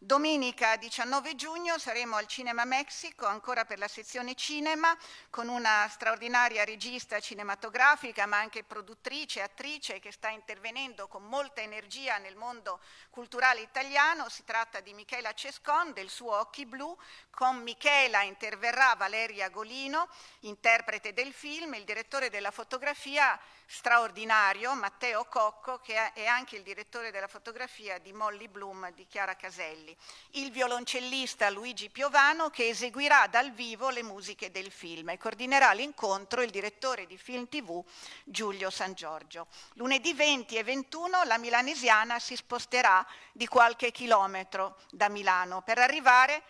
Domenica diciannove giugno saremo al Cinema Mexico, ancora per la sezione cinema, con una straordinaria regista cinematografica ma anche produttrice, attrice, che sta intervenendo con molta energia nel mondo culturale italiano. Si tratta di Michela Cescon, del suo Occhi Blu. Con Michela interverrà Valeria Golino, interprete del film, il direttore della fotografia straordinario Matteo Cocco, che è anche il direttore della fotografia di Molly Bloom di Chiara Caselli, il violoncellista Luigi Piovano, che eseguirà dal vivo le musiche del film, e coordinerà l'incontro il direttore di Film tivù Giulio San Giorgio. Lunedì venti e ventuno la Milanesiana si sposterà di qualche chilometro da Milano per arrivare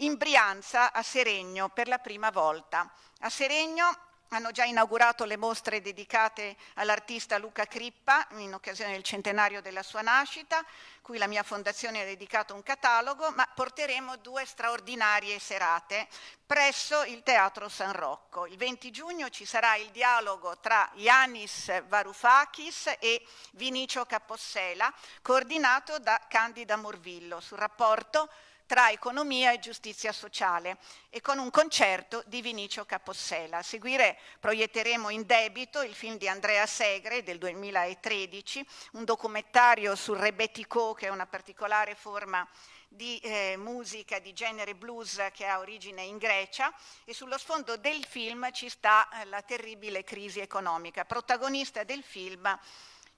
in Brianza a Seregno per la prima volta. A Seregno hanno già inaugurato le mostre dedicate all'artista Luca Crippa in occasione del centenario della sua nascita, cui la mia fondazione ha dedicato un catalogo, ma porteremo due straordinarie serate presso il Teatro San Rocco. Il venti giugno ci sarà il dialogo tra Yanis Varoufakis e Vinicio Capossela, coordinato da Candida Morvillo, sul rapporto tra economia e giustizia sociale, e con un concerto di Vinicio Capossela. A seguire proietteremo In debito, il film di Andrea Segre del duemilatredici, un documentario sul rebetiko, che è una particolare forma di eh, musica di genere blues che ha origine in Grecia, e sullo sfondo del film ci sta eh, la terribile crisi economica. Protagonista del film,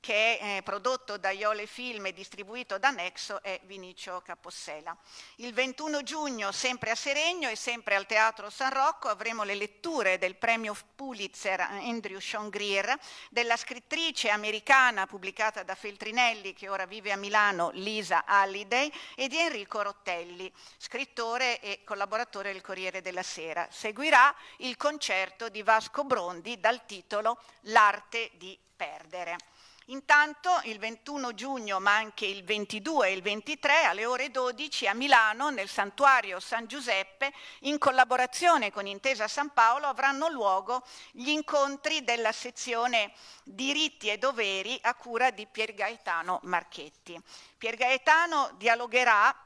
che è prodotto da Iole Film e distribuito da Nexo, è Vinicio Capossela. Il ventuno giugno, sempre a Seregno e sempre al Teatro San Rocco, avremo le letture del premio Pulitzer Andrew Sean Greer della scrittrice americana pubblicata da Feltrinelli, che ora vive a Milano, Lisa Halliday, e di Enrico Rottelli, scrittore e collaboratore del Corriere della Sera. Seguirà il concerto di Vasco Brondi dal titolo L'arte di perdere. Intanto il ventuno giugno, ma anche il ventidue e il ventitré, alle ore dodici a Milano, nel Santuario San Giuseppe, in collaborazione con Intesa San Paolo, avranno luogo gli incontri della sezione Diritti e Doveri a cura di Piergaetano Marchetti. Piergaetano dialogherà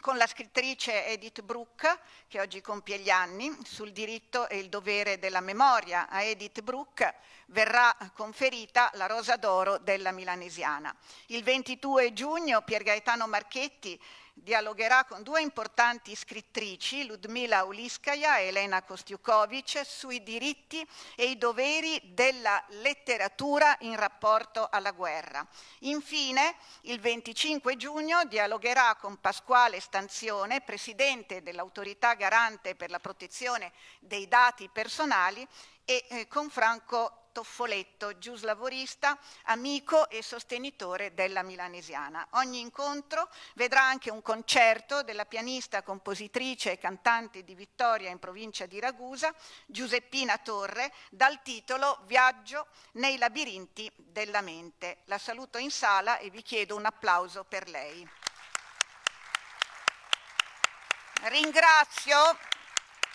con la scrittrice Edith Brooke, che oggi compie gli anni, sul diritto e il dovere della memoria. A Edith Brooke verrà conferita la Rosa d'Oro della Milanesiana. Il ventidue giugno Piergaetano Marchetti dialogherà con due importanti scrittrici, Ludmila Uliskaya e Elena Kostiukovic, sui diritti e i doveri della letteratura in rapporto alla guerra. Infine, il venticinque giugno dialogherà con Pasquale Stanzione, presidente dell'Autorità Garante per la protezione dei dati personali, e eh, con Franco Toffoletto, giuslavorista, amico e sostenitore della Milanesiana. Ogni incontro vedrà anche un concerto della pianista, compositrice e cantante di Vittoria, in provincia di Ragusa, Giuseppina Torre, dal titolo Viaggio nei labirinti della mente. La saluto in sala e vi chiedo un applauso per lei. Ringrazio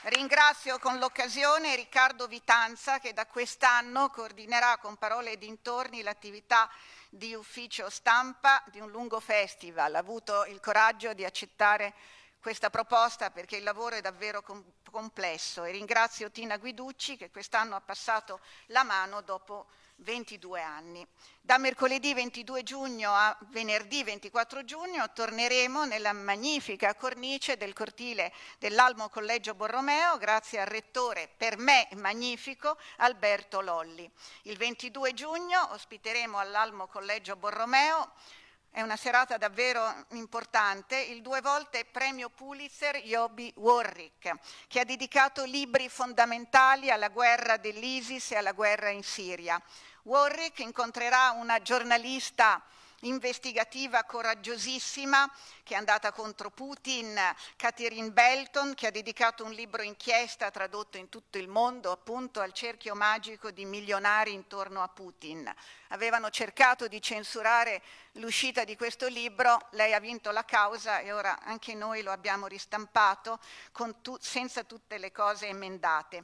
Ringrazio con l'occasione Riccardo Vitanza, che da quest'anno coordinerà con Parole e Dintorni l'attività di ufficio stampa di un lungo festival. Ha avuto il coraggio di accettare questa proposta perché il lavoro è davvero complesso, e ringrazio Tina Guiducci, che quest'anno ha passato la mano dopo ventidue anni. Da mercoledì ventidue giugno a venerdì ventiquattro giugno torneremo nella magnifica cornice del cortile dell'Almo Collegio Borromeo, grazie al rettore, per me magnifico, Alberto Lolli. Il ventidue giugno ospiteremo all'Almo Collegio Borromeo, è una serata davvero importante, il due volte premio Pulitzer Yobi Warwick, che ha dedicato libri fondamentali alla guerra dell'ISIS e alla guerra in Siria. Warwick incontrerà una giornalista investigativa coraggiosissima, che è andata contro Putin, Catherine Belton, che ha dedicato un libro inchiesta tradotto in tutto il mondo, appunto, al cerchio magico di milionari intorno a Putin. Avevano cercato di censurare l'uscita di questo libro, lei ha vinto la causa e ora anche noi lo abbiamo ristampato con tu- senza tutte le cose emendate.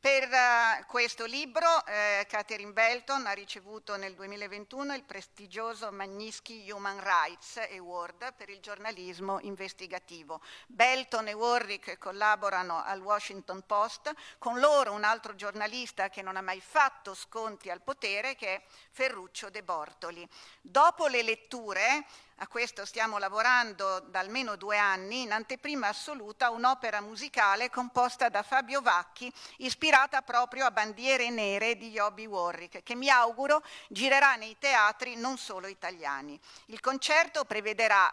Per uh, questo libro eh, Catherine Belton ha ricevuto nel duemilaventuno il prestigioso Magnitsky Human Rights Award per il giornalismo investigativo. Belton e Warwick collaborano al Washington Post, con loro un altro giornalista che non ha mai fatto sconti al potere, che è Ferruccio De Bortoli. Dopo le letture, a questo stiamo lavorando da almeno due anni, in anteprima assoluta un'opera musicale composta da Fabio Vacchi, ispirata proprio a Bandiere Nere di Yobi Warwick, che mi auguro girerà nei teatri non solo italiani. Il concerto prevederà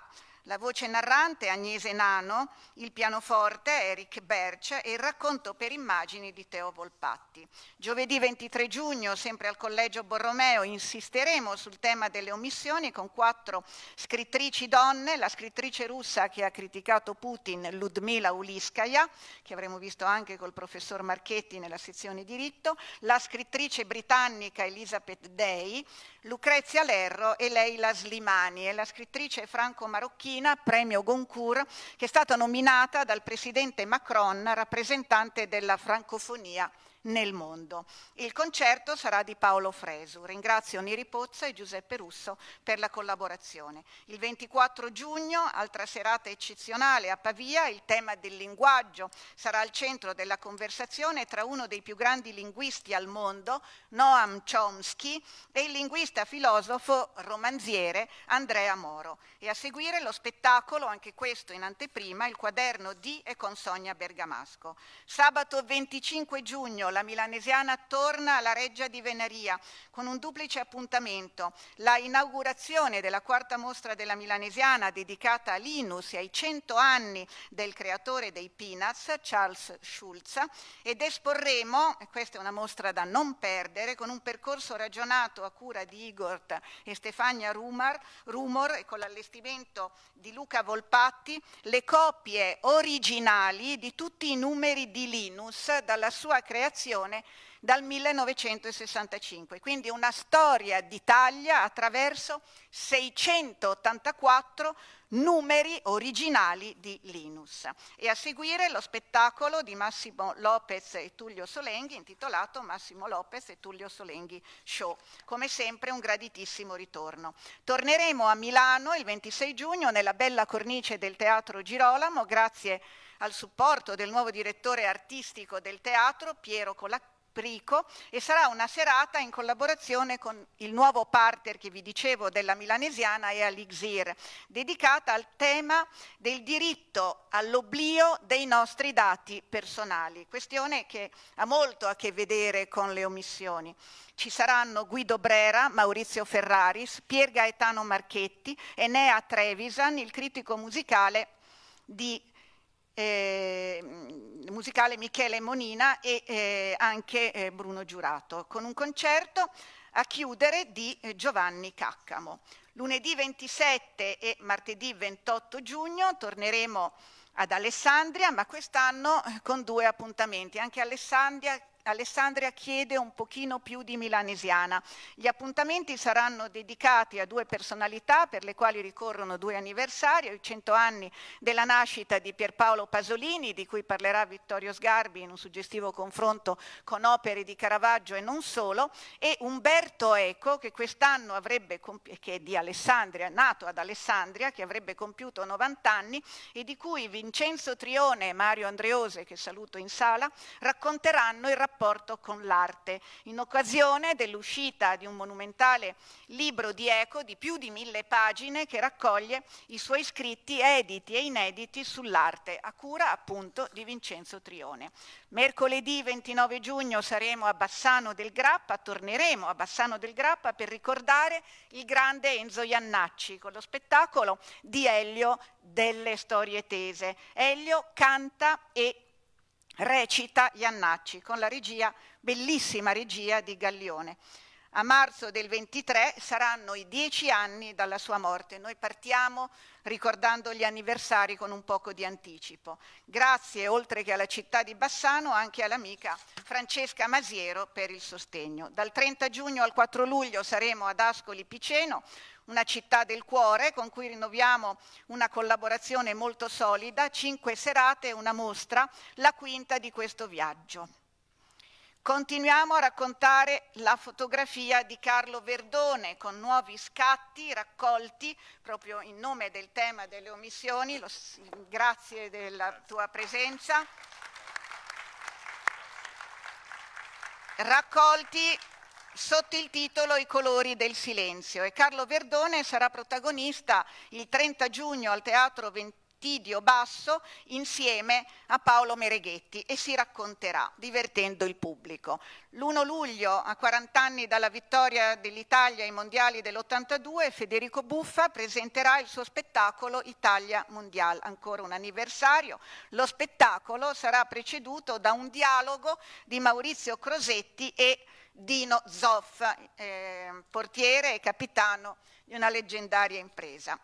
La voce narrante Agnese Nano, il pianoforte Eric Berch e il racconto per immagini di Teo Volpatti. Giovedì ventitré giugno, sempre al Collegio Borromeo, insisteremo sul tema delle omissioni con quattro scrittrici donne, la scrittrice russa che ha criticato Putin, Ludmila Uliskaya, che avremo visto anche col professor Marchetti nella sezione diritto, la scrittrice britannica Elizabeth Day, Lucrezia Lerro e Leila Slimani, e la scrittrice franco-marocchina premio Goncourt, che è stata nominata dal presidente Macron rappresentante della francofonia nel mondo. Il concerto sarà di Paolo Fresu. Ringrazio Neri Pozza e Giuseppe Russo per la collaborazione. Il ventiquattro giugno, altra serata eccezionale a Pavia, il tema del linguaggio sarà al centro della conversazione tra uno dei più grandi linguisti al mondo, Noam Chomsky, e il linguista filosofo romanziere Andrea Moro. E a seguire lo spettacolo, anche questo in anteprima, il Quaderno di e con Sonia Bergamasco. Sabato venticinque giugno la milanesiana torna alla Reggia di Venaria con un duplice appuntamento, la inaugurazione della quarta mostra della milanesiana dedicata a Linus e ai cento anni del creatore dei Peanuts, Charles Schulz, ed esporremo, e questa è una mostra da non perdere, con un percorso ragionato a cura di Igor e Stefania Rumor, Rumor e con l'allestimento di Luca Volpatti, le copie originali di tutti i numeri di Linus dalla sua creazione dal millenovecentosessantacinque, quindi una storia d'Italia attraverso seicentottantaquattro numeri originali di Linus. E a seguire lo spettacolo di Massimo Lopez e Tullio Solenghi, intitolato Massimo Lopez e Tullio Solenghi Show. Come sempre un graditissimo ritorno. Torneremo a Milano il ventisei giugno nella bella cornice del Teatro Girolamo, grazie al supporto del nuovo direttore artistico del teatro, Piero Colaprico, e sarà una serata in collaborazione con il nuovo partner che vi dicevo della milanesiana e all'Ixir, dedicata al tema del diritto all'oblio dei nostri dati personali, questione che ha molto a che vedere con le omissioni. Ci saranno Guido Brera, Maurizio Ferraris, Piergaetano Marchetti, Enea Trevisan, il critico musicale di Eh, musicale Michele Monina e eh, anche eh, Bruno Giurato, con un concerto a chiudere di eh, Giovanni Caccamo. Lunedì ventisette e martedì ventotto giugno torneremo ad Alessandria, ma quest'anno con due appuntamenti. Anche Alessandria Alessandria chiede un pochino più di milanesiana. Gli appuntamenti saranno dedicati a due personalità per le quali ricorrono due anniversari, i cento anni della nascita di Pierpaolo Pasolini, di cui parlerà Vittorio Sgarbi in un suggestivo confronto con opere di Caravaggio e non solo, e Umberto Eco, che quest'anno avrebbe, che è di Alessandria, nato ad Alessandria, che avrebbe compiuto novanta anni e di cui Vincenzo Trione e Mario Andreose, che saluto in sala, racconteranno il rapporto con l'arte, in occasione dell'uscita di un monumentale libro di Eco di più di mille pagine che raccoglie i suoi scritti editi e inediti sull'arte, a cura appunto di Vincenzo Trione. Mercoledì ventinove giugno saremo a Bassano del Grappa, torneremo a Bassano del Grappa per ricordare il grande Enzo Jannacci con lo spettacolo di Elio delle storie tese. Elio canta e recita Jannacci con la regia, bellissima regia di Gallione. A marzo del ventitré saranno i dieci anni dalla sua morte. Noi partiamo ricordando gli anniversari con un poco di anticipo. Grazie, oltre che alla città di Bassano, anche all'amica Francesca Masiero per il sostegno. Dal trenta giugno al quattro luglio saremo ad Ascoli Piceno, una città del cuore con cui rinnoviamo una collaborazione molto solida, cinque serate e una mostra, la quinta di questo viaggio. Continuiamo a raccontare la fotografia di Carlo Verdone con nuovi scatti raccolti proprio in nome del tema delle omissioni. Lo, grazie della tua presenza. Raccolti sotto il titolo I colori del silenzio, e Carlo Verdone sarà protagonista il trenta giugno al Teatro venti Tidio Basso insieme a Paolo Mereghetti e si racconterà divertendo il pubblico. L'primo luglio, a quaranta anni dalla vittoria dell'Italia ai mondiali dell'ottantadue, Federico Buffa presenterà il suo spettacolo Italia Mondiale, ancora un anniversario. Lo spettacolo sarà preceduto da un dialogo di Maurizio Crosetti e Dino Zoff, eh, portiere e capitano di una leggendaria impresa.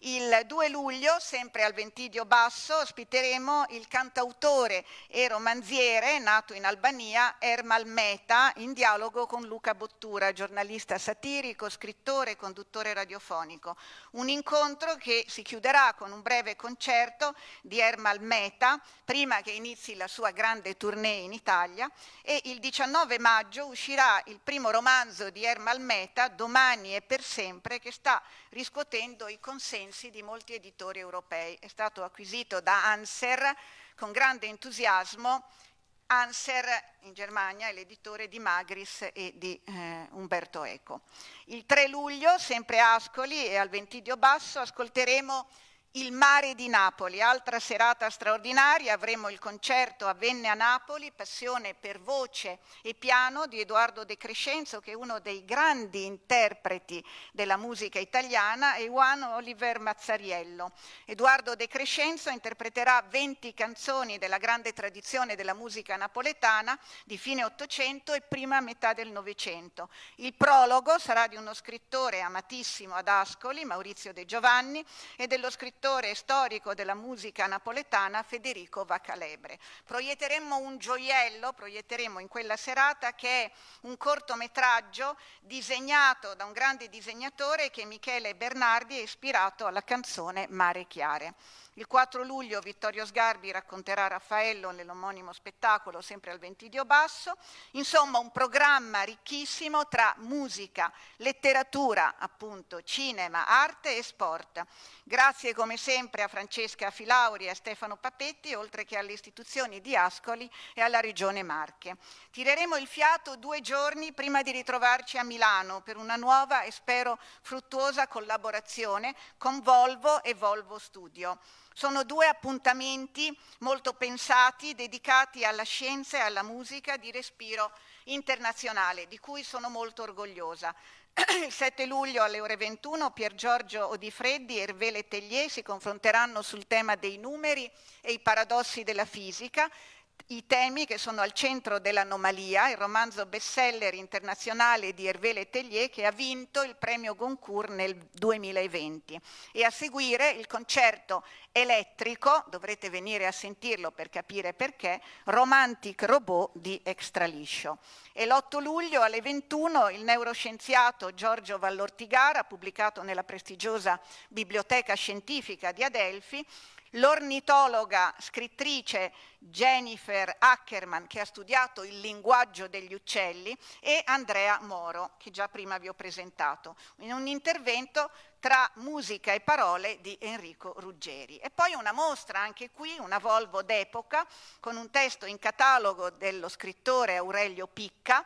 Il due luglio, sempre al Ventidio Basso, ospiteremo il cantautore e romanziere nato in Albania, Ermal Meta, in dialogo con Luca Bottura, giornalista satirico, scrittore e conduttore radiofonico. Un incontro che si chiuderà con un breve concerto di Ermal Meta, prima che inizi la sua grande tournée in Italia, e il diciannove maggio uscirà il primo romanzo di Ermal Meta, Domani e per sempre, che sta riscuotendo i consensi di molti editori europei. È stato acquisito da Anser con grande entusiasmo. Anser in Germania è l'editore di Magris e di eh, Umberto Eco. Il tre luglio, sempre a Ascoli e al Ventidio Basso, ascolteremo Il mare di Napoli, altra serata straordinaria. Avremo il concerto Avvenne a Napoli, Passione per voce e piano di Edoardo De Crescenzo, che è uno dei grandi interpreti della musica italiana, e Juan Oliver Mazzariello. Edoardo De Crescenzo interpreterà venti canzoni della grande tradizione della musica napoletana di fine Ottocento e prima metà del Novecento. Il prologo sarà di uno scrittore amatissimo ad Ascoli, Maurizio De Giovanni, e dello scrittore storico della musica napoletana Federico Vacalebre. Proietteremo un gioiello, proietteremo in quella serata, che è un cortometraggio disegnato da un grande disegnatore che è Michele Bernardi, ispirato alla canzone Mare Chiare. Il quattro luglio Vittorio Sgarbi racconterà Raffaello nell'omonimo spettacolo, sempre al Ventidio Basso. Insomma, un programma ricchissimo tra musica, letteratura, appunto, cinema, arte e sport. Grazie come sempre a Francesca Filauri e a Stefano Papetti, oltre che alle istituzioni di Ascoli e alla Regione Marche. Tireremo il fiato due giorni prima di ritrovarci a Milano per una nuova e spero fruttuosa collaborazione con Volvo e Volvo Studio. Sono due appuntamenti molto pensati, dedicati alla scienza e alla musica di respiro internazionale, di cui sono molto orgogliosa. Il sette luglio alle ore ventuno Pier Giorgio Odifreddi e Hervé Tellier si confronteranno sul tema dei numeri e i paradossi della fisica, i temi che sono al centro dell'Anomalia, il romanzo bestseller internazionale di Hervé Tellier che ha vinto il premio Goncourt nel duemilaventi. E a seguire il concerto elettrico, dovrete venire a sentirlo per capire perché, Romantic Robot di Extraliscio. E l'otto luglio alle ventuno il neuroscienziato Giorgio Vallortigara ha pubblicato nella prestigiosa Biblioteca Scientifica di Adelphi l'ornitologa, scrittrice Jennifer Ackerman, che ha studiato il linguaggio degli uccelli, e Andrea Moro, che già prima vi ho presentato, in un intervento tra musica e parole di Enrico Ruggeri. E poi una mostra, anche qui, una Volvo d'epoca, con un testo in catalogo dello scrittore Aurelio Picca,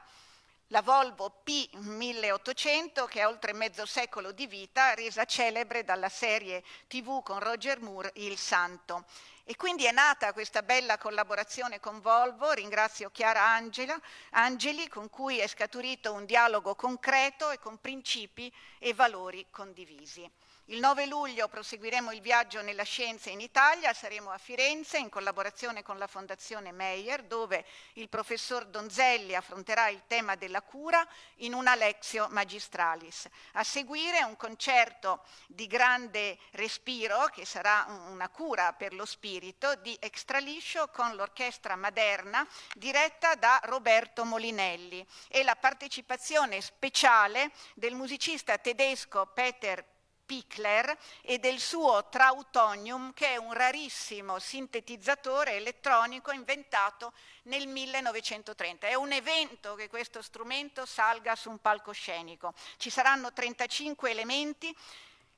la Volvo P milleottocento, che ha oltre mezzo secolo di vita, resa celebre dalla serie tivù con Roger Moore, Il Santo. E quindi è nata questa bella collaborazione con Volvo. Ringrazio Chiara Angela, Angeli, con cui è scaturito un dialogo concreto e con principi e valori condivisi. Il nove luglio proseguiremo il viaggio nella scienza in Italia, saremo a Firenze in collaborazione con la Fondazione Meyer, dove il professor Donzelli affronterà il tema della cura in una Lectio Magistralis. A seguire un concerto di grande respiro, che sarà una cura per lo spirito, di Extraliscio con l'orchestra Maderna, diretta da Roberto Molinelli, e la partecipazione speciale del musicista tedesco Peter Pickler e del suo Trautonium, che è un rarissimo sintetizzatore elettronico inventato nel millenovecentotrenta. È un evento che questo strumento salga su un palcoscenico. Ci saranno trentacinque elementi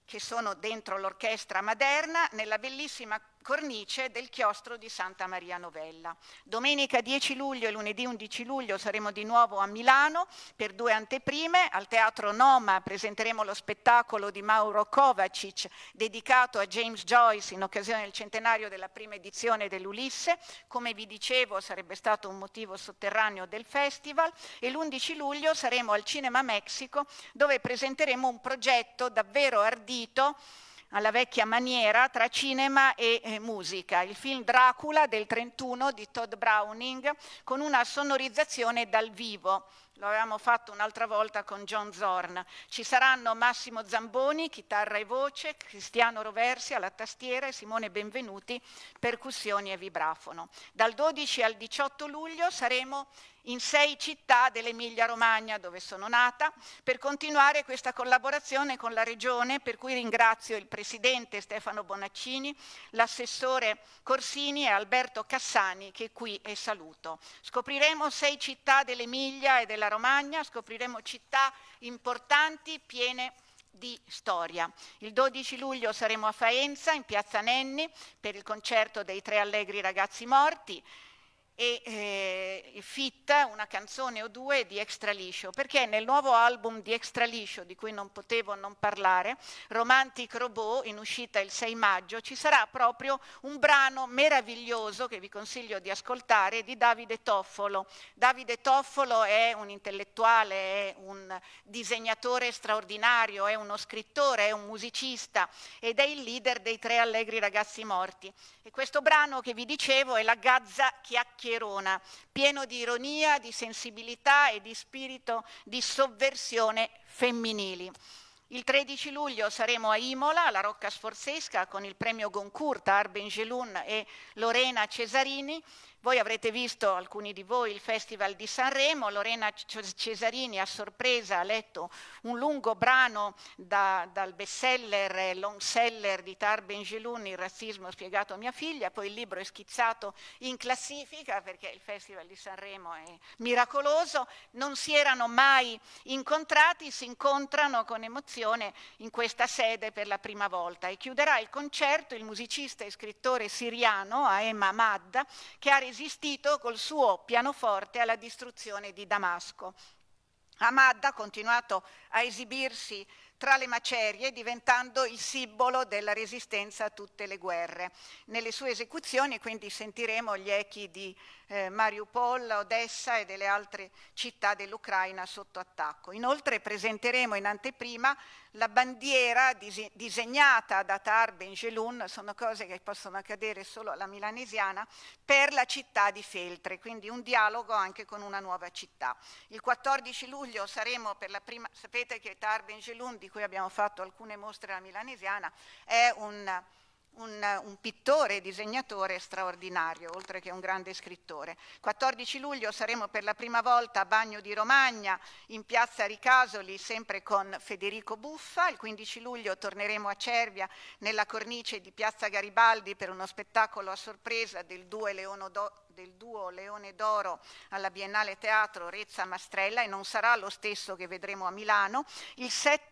che sono dentro l'orchestra Maderna, nella bellissima cornice del chiostro di Santa Maria Novella. Domenica dieci luglio e lunedì undici luglio saremo di nuovo a Milano per due anteprime. Al Teatro Noma presenteremo lo spettacolo di Mauro Kovacic dedicato a James Joyce in occasione del centenario della prima edizione dell'Ulisse. Come vi dicevo, sarebbe stato un motivo sotterraneo del festival. E l'undici luglio saremo al Cinema Mexico, dove presenteremo un progetto davvero ardito alla vecchia maniera tra cinema e eh, musica, il film Dracula del trentuno di Todd Browning con una sonorizzazione dal vivo. Lo avevamo fatto un'altra volta con John Zorn. Ci saranno Massimo Zamboni, chitarra e voce, Cristiano Roversi alla tastiera e Simone Benvenuti, percussioni e vibrafono. Dal dodici al diciotto luglio saremo in sei città dell'Emilia Romagna, dove sono nata, per continuare questa collaborazione con la Regione, per cui ringrazio il Presidente Stefano Bonaccini, l'assessore Corsini e Alberto Cassani, che qui e saluto. Scopriremo sei città dell'Emilia e della Romagna, scopriremo città importanti, piene di storia. Il dodici luglio saremo a Faenza, in Piazza Nenni, per il concerto dei Tre Allegri Ragazzi Morti, e eh, Fit, una canzone o due di Extraliscio, perché nel nuovo album di Extraliscio, di cui non potevo non parlare, Romantic Robot, in uscita il sei maggio, ci sarà proprio un brano meraviglioso che vi consiglio di ascoltare, di Davide Toffolo. Davide Toffolo è un intellettuale, è un disegnatore straordinario, è uno scrittore, è un musicista ed è il leader dei Tre Allegri Ragazzi Morti. E questo brano che vi dicevo è La Gazza Chiacchierona, pieno di ironia, di sensibilità e di spirito di sovversione femminili. Il tredici luglio saremo a Imola, alla Rocca Sforzesca, con il premio Goncourt a Arbengelun e Lorena Cesarini. Voi avrete visto, alcuni di voi, il Festival di Sanremo. Lorena Cesarini a sorpresa ha letto un lungo brano da, dal bestseller e long seller di Tar Ben-Gelun, Il razzismo spiegato a mia figlia, poi il libro è schizzato in classifica perché il Festival di Sanremo è miracoloso. Non si erano mai incontrati, si incontrano con emozione in questa sede per la prima volta. E chiuderà il concerto il musicista e scrittore siriano Aema Ahmad, che ha resistito col suo pianoforte alla distruzione di Damasco. Ahmad ha continuato a esibirsi tra le macerie, diventando il simbolo della resistenza a tutte le guerre. Nelle sue esecuzioni quindi sentiremo gli echi di eh, Mariupol, Odessa e delle altre città dell'Ucraina sotto attacco. Inoltre presenteremo in anteprima la bandiera dis- disegnata da Tahar Ben-Gelun, sono cose che possono accadere solo alla milanesiana, per la città di Feltre, quindi un dialogo anche con una nuova città. Il quattordici luglio saremo per la prima, sapete che Tahar Ben-Gelun, di cui abbiamo fatto alcune mostre alla milanesiana, è un, un, un pittore e disegnatore straordinario, oltre che un grande scrittore. quattordici luglio saremo per la prima volta a Bagno di Romagna, in Piazza Ricasoli, sempre con Federico Buffa. Il quindici luglio torneremo a Cervia, nella cornice di Piazza Garibaldi, per uno spettacolo a sorpresa del duo Leonodoro, del duo Leone d'Oro alla Biennale Teatro Rezza Mastrella, e non sarà lo stesso che vedremo a Milano. Il sette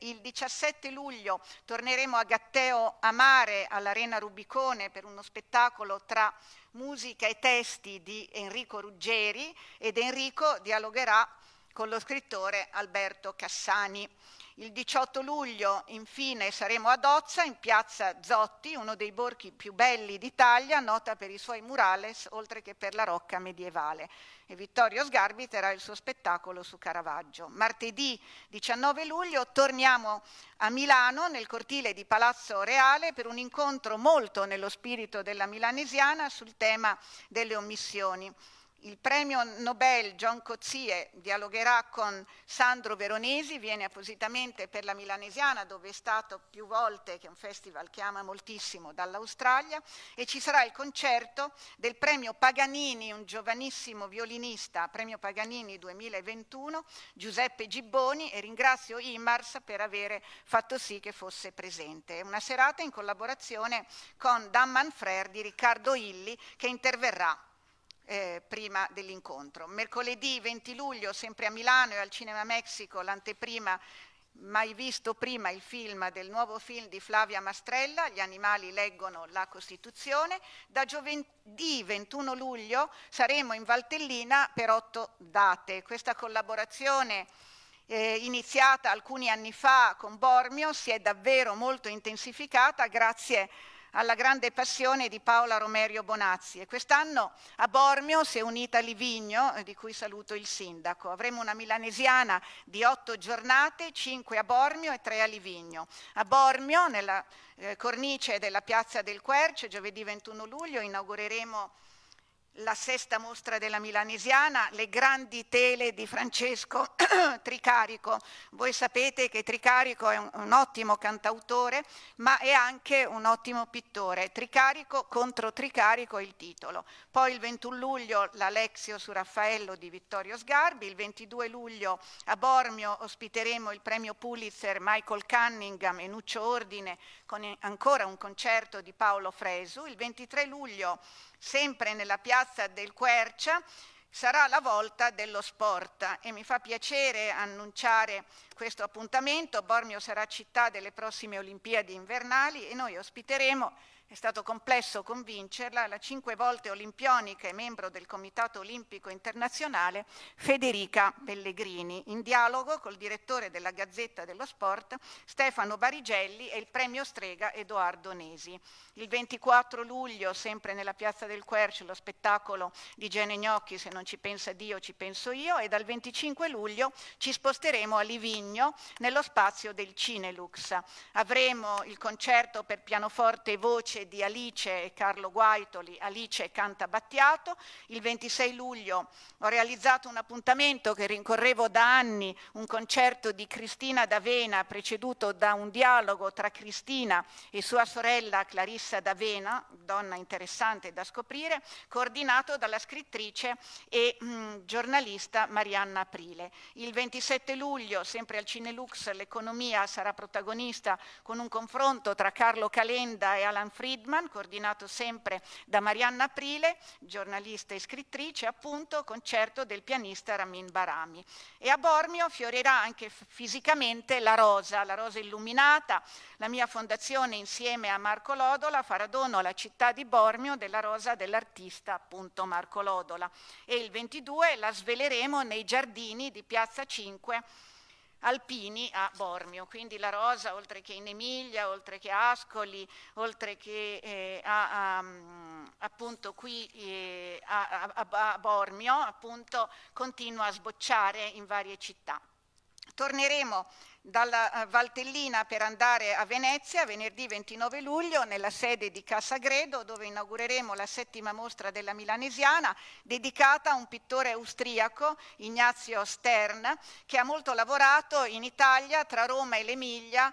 Il diciassette luglio torneremo a Gatteo a Mare, all'Arena Rubicone, per uno spettacolo tra musica e testi di Enrico Ruggeri, ed Enrico dialogherà con lo scrittore Alberto Cassani. Il diciotto luglio infine saremo ad Ozza, in Piazza Zotti, uno dei borghi più belli d'Italia, nota per i suoi murales oltre che per la rocca medievale. E Vittorio Sgarbi terrà il suo spettacolo su Caravaggio. Martedì diciannove luglio torniamo a Milano, nel cortile di Palazzo Reale, per un incontro molto nello spirito della milanesiana sul tema delle omissioni. Il premio Nobel John Coetzee dialogherà con Sandro Veronesi, viene appositamente per la milanesiana, dove è stato più volte, che è un festival che ama moltissimo, dall'Australia, e ci sarà il concerto del premio Paganini, un giovanissimo violinista, premio Paganini duemilaventuno, Giuseppe Gibboni, e ringrazio Imars per avere fatto sì che fosse presente. Una serata in collaborazione con Dan Manfrer di Riccardo Illi, che interverrà Eh, prima dell'incontro. Mercoledì venti luglio, sempre a Milano e al Cinema Mexico, l'anteprima mai visto prima il film del nuovo film di Flavia Mastrella, Gli animali leggono la Costituzione. Da giovedì ventuno luglio saremo in Valtellina per otto date. Questa collaborazione eh, iniziata alcuni anni fa con Bormio si è davvero molto intensificata grazie alla grande passione di Paola Romerio Bonazzi, e quest'anno a Bormio si è unita Livigno, di cui saluto il sindaco. Avremo una milanesiana di otto giornate, cinque a Bormio e tre a Livigno. A Bormio, nella eh, cornice della Piazza del Querce, giovedì ventuno luglio inaugureremo la sesta mostra della milanesiana, Le grandi tele di Francesco Tricarico. Voi sapete che Tricarico è un, un ottimo cantautore, ma è anche un ottimo pittore. Tricarico contro Tricarico è il titolo. Poi il ventuno luglio l'Alexio su Raffaello di Vittorio Sgarbi. Il ventidue luglio a Bormio ospiteremo il premio Pulitzer Michael Cunningham e Nuccio Ordine con ancora un concerto di Paolo Fresu. Il ventitré luglio, sempre nella Piazza del Quercia, sarà la volta dello sport, e mi fa piacere annunciare questo appuntamento. Bormio sarà città delle prossime Olimpiadi invernali e noi ospiteremo, è stato complesso convincerla, la cinque volte olimpionica e membro del Comitato Olimpico Internazionale Federica Pellegrini, in dialogo col direttore della Gazzetta dello Sport Stefano Barigelli e il premio Strega Edoardo Nesi. Il ventiquattro luglio, sempre nella Piazza del Quercio, lo spettacolo di Gene Gnocchi, Se non ci pensa Dio, ci penso io, e dal venticinque luglio ci sposteremo a Livigno nello spazio del Cinelux. Avremo il concerto per pianoforte e voce di Alice e Carlo Guaitoli, Alice canta Battiato. Il ventisei luglio ho realizzato un appuntamento che rincorrevo da anni, un concerto di Cristina d'Avena preceduto da un dialogo tra Cristina e sua sorella Clarissa d'Avena, donna interessante da scoprire, coordinato dalla scrittrice e mh, giornalista Marianna Aprile. Il ventisette luglio, sempre al Cinelux, l'economia sarà protagonista con un confronto tra Carlo Calenda e Alan Friedman, coordinato sempre da Marianna Aprile, giornalista e scrittrice, appunto, concerto del pianista Ramin Barami. E a Bormio fiorirà anche fisicamente la Rosa, la Rosa illuminata. La mia fondazione, insieme a Marco Lodola, farà dono alla città di Bormio della rosa dell'artista, appunto, Marco Lodola. E il ventidue la sveleremo nei giardini di Piazza cinque Alpini a Bormio. Quindi la rosa, oltre che in Emilia, oltre che a Ascoli, oltre che eh, a, a, appunto qui eh, a, a, a Bormio, appunto, continua a sbocciare in varie città. Torneremo dalla Valtellina per andare a Venezia venerdì ventinove luglio nella sede di Cassagredo, dove inaugureremo la settima mostra della milanesiana, dedicata a un pittore austriaco, Ignazio Stern, che ha molto lavorato in Italia tra Roma e l'Emilia.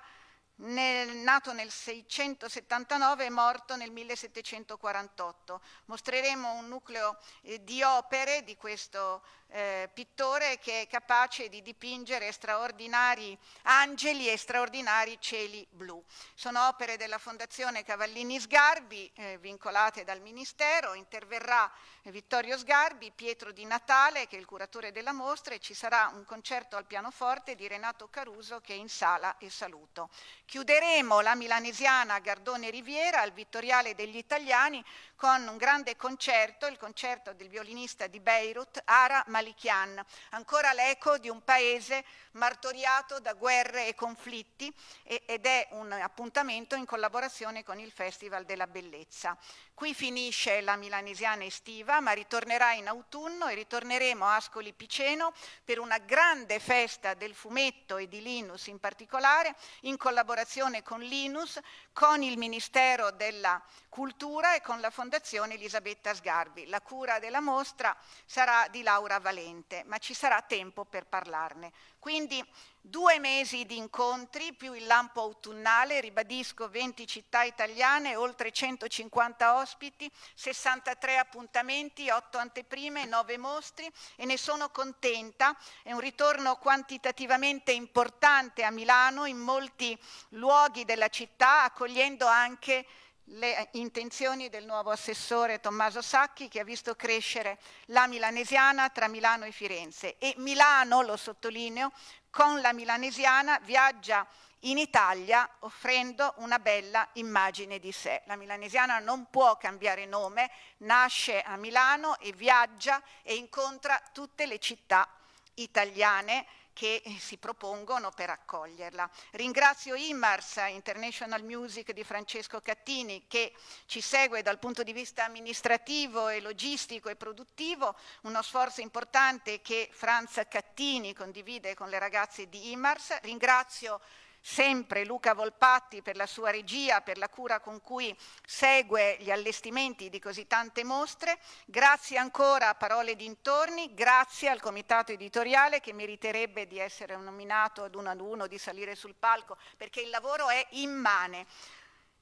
Nel, nato nel seicentosettantanove e morto nel millesettecentoquarantotto. Mostreremo un nucleo eh, di opere di questo eh, pittore, che è capace di dipingere straordinari angeli e straordinari cieli blu. Sono opere della Fondazione Cavallini Sgarbi, eh, vincolate dal Ministero. Interverrà eh, Vittorio Sgarbi, Pietro Di Natale, che è il curatore della mostra, e ci sarà un concerto al pianoforte di Renato Caruso, che è in sala e saluto. Chiuderemo la milanesiana a Gardone Riviera, al Vittoriale degli Italiani, con un grande concerto, il concerto del violinista di Beirut, Ara Malikian, ancora l'eco di un paese martoriato da guerre e conflitti, ed è un appuntamento in collaborazione con il Festival della Bellezza. Qui finisce la milanesiana estiva, ma ritornerà in autunno, e ritorneremo a Ascoli Piceno per una grande festa del fumetto e di Linus in particolare, in collaborazione con Linus, con il Ministero della Cultura e con la Fondazione Elisabetta Sgarbi. La cura della mostra sarà di Laura Valente, ma ci sarà tempo per parlarne. Quindi due mesi di incontri più il lampo autunnale, ribadisco, venti città italiane, oltre centocinquanta ospiti, sessantatré appuntamenti, otto anteprime, nove mostri, e ne sono contenta. È un ritorno quantitativamente importante a Milano, in molti luoghi della città, accogliendo anche le intenzioni del nuovo assessore Tommaso Sacchi, che ha visto crescere la milanesiana tra Milano e Firenze. E Milano, lo sottolineo, con la milanesiana viaggia in Italia offrendo una bella immagine di sé. La milanesiana non può cambiare nome, nasce a Milano e viaggia e incontra tutte le città italiane che si propongono per accoglierla. Ringrazio I M A R S, International Music di Francesco Cattini, che ci segue dal punto di vista amministrativo e logistico e produttivo, uno sforzo importante che Franz Cattini condivide con le ragazze di I M A R S. Ringrazio sempre Luca Volpatti per la sua regia, per la cura con cui segue gli allestimenti di così tante mostre. Grazie ancora a Parole Dintorni, grazie al comitato editoriale che meriterebbe di essere nominato ad uno ad uno, di salire sul palco, perché il lavoro è immane.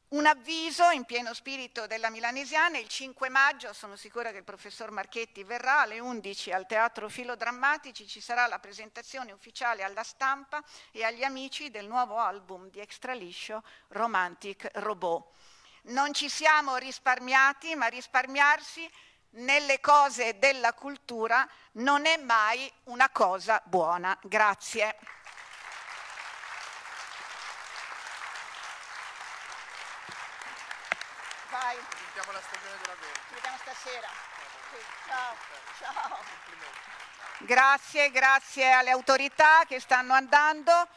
Un avviso in pieno spirito della milanesiana: il cinque maggio, sono sicura che il professor Marchetti verrà, alle undici al Teatro Filodrammatici ci sarà la presentazione ufficiale alla stampa e agli amici del nuovo album di Extraliscio, Romantic Robot. Non ci siamo risparmiati, ma risparmiarsi nelle cose della cultura non è mai una cosa buona. Grazie. Chiudiamo la stagione della vera. Ci vediamo stasera. Ciao, ciao. Grazie, grazie alle autorità che stanno andando.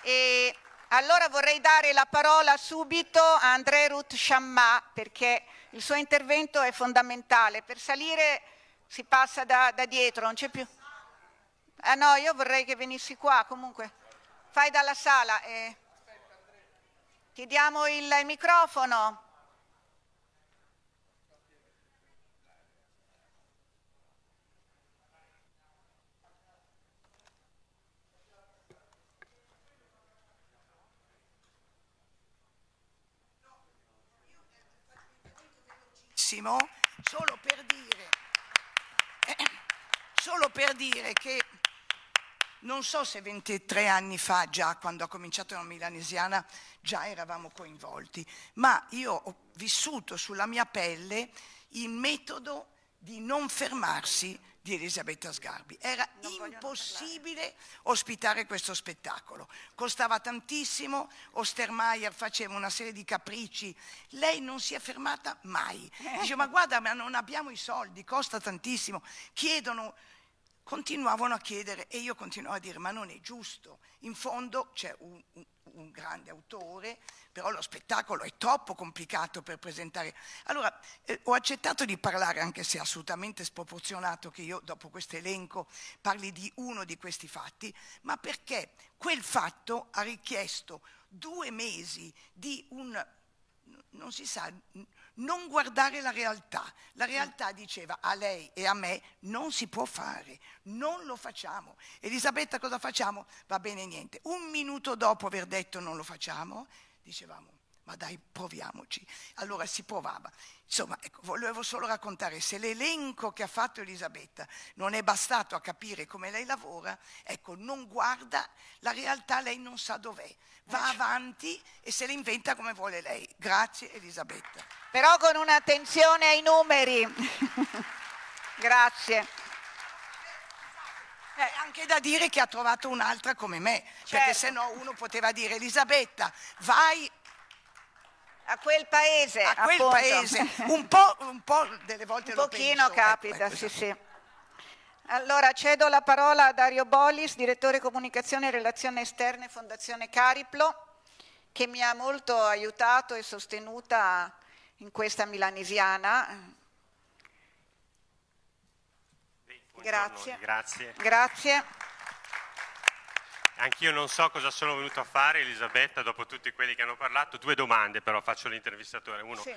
E allora vorrei dare la parola subito a Andrée Ruth Shammah, perché il suo intervento è fondamentale. Per salire si passa da, da dietro, non c'è più. Ah no, io vorrei che venissi qua, comunque. Fai dalla sala. E... Ti diamo il microfono. Solo per dire, eh, solo per dire che non so se ventitré anni fa, già quando ha cominciato la milanesiana, già eravamo coinvolti, ma io ho vissuto sulla mia pelle il metodo di non fermarsi di Elisabetta Sgarbi. Era impossibile ospitare questo spettacolo, costava tantissimo, Ostermeier faceva una serie di capricci, lei non si è fermata mai, dice ma guarda, ma non abbiamo i soldi, costa tantissimo, chiedono, continuavano a chiedere e io continuavo a dire ma non è giusto, in fondo c'è un, un, un grande autore, però lo spettacolo è troppo complicato per presentare. Allora eh, ho accettato di parlare, anche se è assolutamente sproporzionato che io dopo questo elenco parli di uno di questi fatti, ma perché quel fatto ha richiesto due mesi di un, non si sa, non guardare la realtà. La realtà diceva a lei e a me non si può fare, non lo facciamo. Elisabetta, cosa facciamo? Va bene, niente. Un minuto dopo aver detto non lo facciamo, dicevamo ma dai, proviamoci. Allora si provava. Insomma, ecco, volevo solo raccontare, se l'elenco che ha fatto Elisabetta non è bastato a capire come lei lavora, ecco, non guarda la realtà, lei non sa dov'è, va avanti e se la inventa come vuole lei. Grazie Elisabetta. Però con un'attenzione ai numeri. Grazie. Eh, anche da dire che ha trovato un'altra come me, certo, perché se no uno poteva dire Elisabetta, vai... A quel paese, a quel appunto. paese, un po', un po' delle volte un lo penso. Un pochino capita, ecco, sì, sì. Allora cedo la parola a Dario Bolis, direttore comunicazione e relazioni esterne Fondazione Cariplo, che mi ha molto aiutato e sostenuta in questa milanesiana. Grazie. Grazie. Grazie. Anch'io non so cosa sono venuto a fare, Elisabetta, dopo tutti quelli che hanno parlato. Due domande però faccio all'intervistatore. Uno, sì,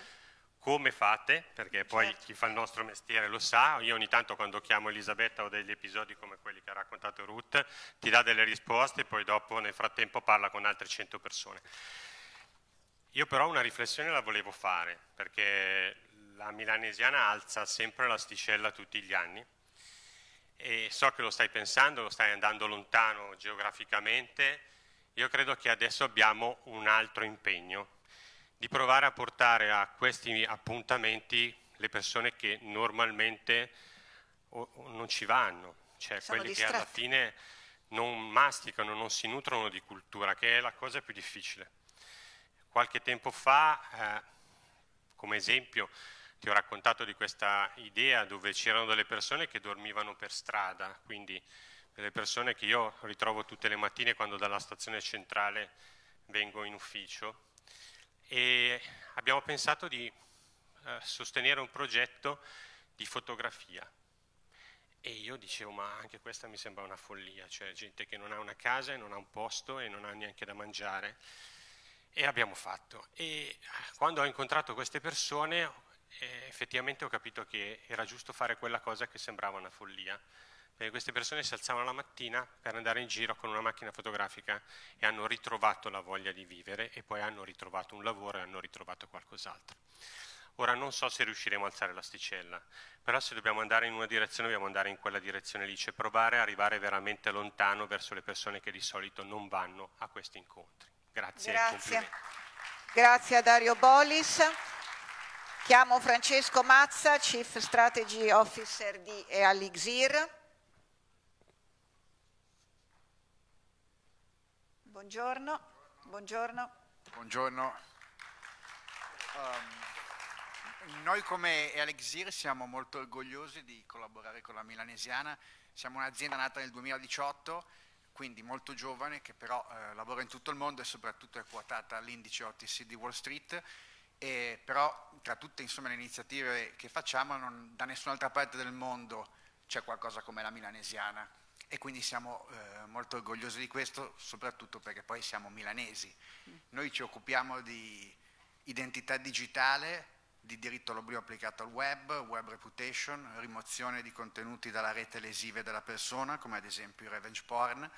come fate? Perché poi, certo, chi fa il nostro mestiere lo sa. Io ogni tanto quando chiamo Elisabetta ho degli episodi come quelli che ha raccontato Ruth, ti dà delle risposte, poi dopo nel frattempo parla con altre cento persone. Io però una riflessione la volevo fare, perché la milanesiana alza sempre l'asticella tutti gli anni. E so che lo stai pensando, lo stai andando lontano geograficamente. Io credo che adesso abbiamo un altro impegno di provare a portare a questi appuntamenti le persone che normalmente o, o non ci vanno, cioè sono quelli distratti, che alla fine non masticano, non si nutrono di cultura, che è la cosa più difficile. Qualche tempo fa, eh, come esempio, ti ho raccontato di questa idea dove c'erano delle persone che dormivano per strada, quindi delle persone che io ritrovo tutte le mattine quando dalla stazione centrale vengo in ufficio, e abbiamo pensato di eh, sostenere un progetto di fotografia. E io dicevo, ma anche questa mi sembra una follia, cioè gente che non ha una casa e non ha un posto e non ha neanche da mangiare. E abbiamo fatto. E quando ho incontrato queste persone, eh, effettivamente ho capito che era giusto fare quella cosa che sembrava una follia. Perché queste persone si alzavano la mattina per andare in giro con una macchina fotografica e hanno ritrovato la voglia di vivere e poi hanno ritrovato un lavoro e hanno ritrovato qualcos'altro. Ora non so se riusciremo a alzare l'asticella, però se dobbiamo andare in una direzione dobbiamo andare in quella direzione lì, cioè provare a arrivare veramente lontano verso le persone che di solito non vanno a questi incontri. Grazie. Grazie, grazie a Dario Bolis. Chiamo Francesco Mazza, Chief Strategy Officer di Ealixir. Buongiorno. Buongiorno. Buongiorno. Um, Noi come Ealixir siamo molto orgogliosi di collaborare con la Milanesiana, siamo un'azienda nata nel duemiladiciotto, quindi molto giovane, che però eh, lavora in tutto il mondo e soprattutto è quotata all'indice O T C di Wall Street, e però tra tutte insomma, le iniziative che facciamo non, da nessun'altra parte del mondo c'è qualcosa come la Milanesiana, e quindi siamo eh, molto orgogliosi di questo, soprattutto perché poi siamo milanesi. Noi ci occupiamo di identità digitale, di diritto all'oblio applicato al web, web reputation, rimozione di contenuti dalla rete lesive della persona, come ad esempio il revenge porn,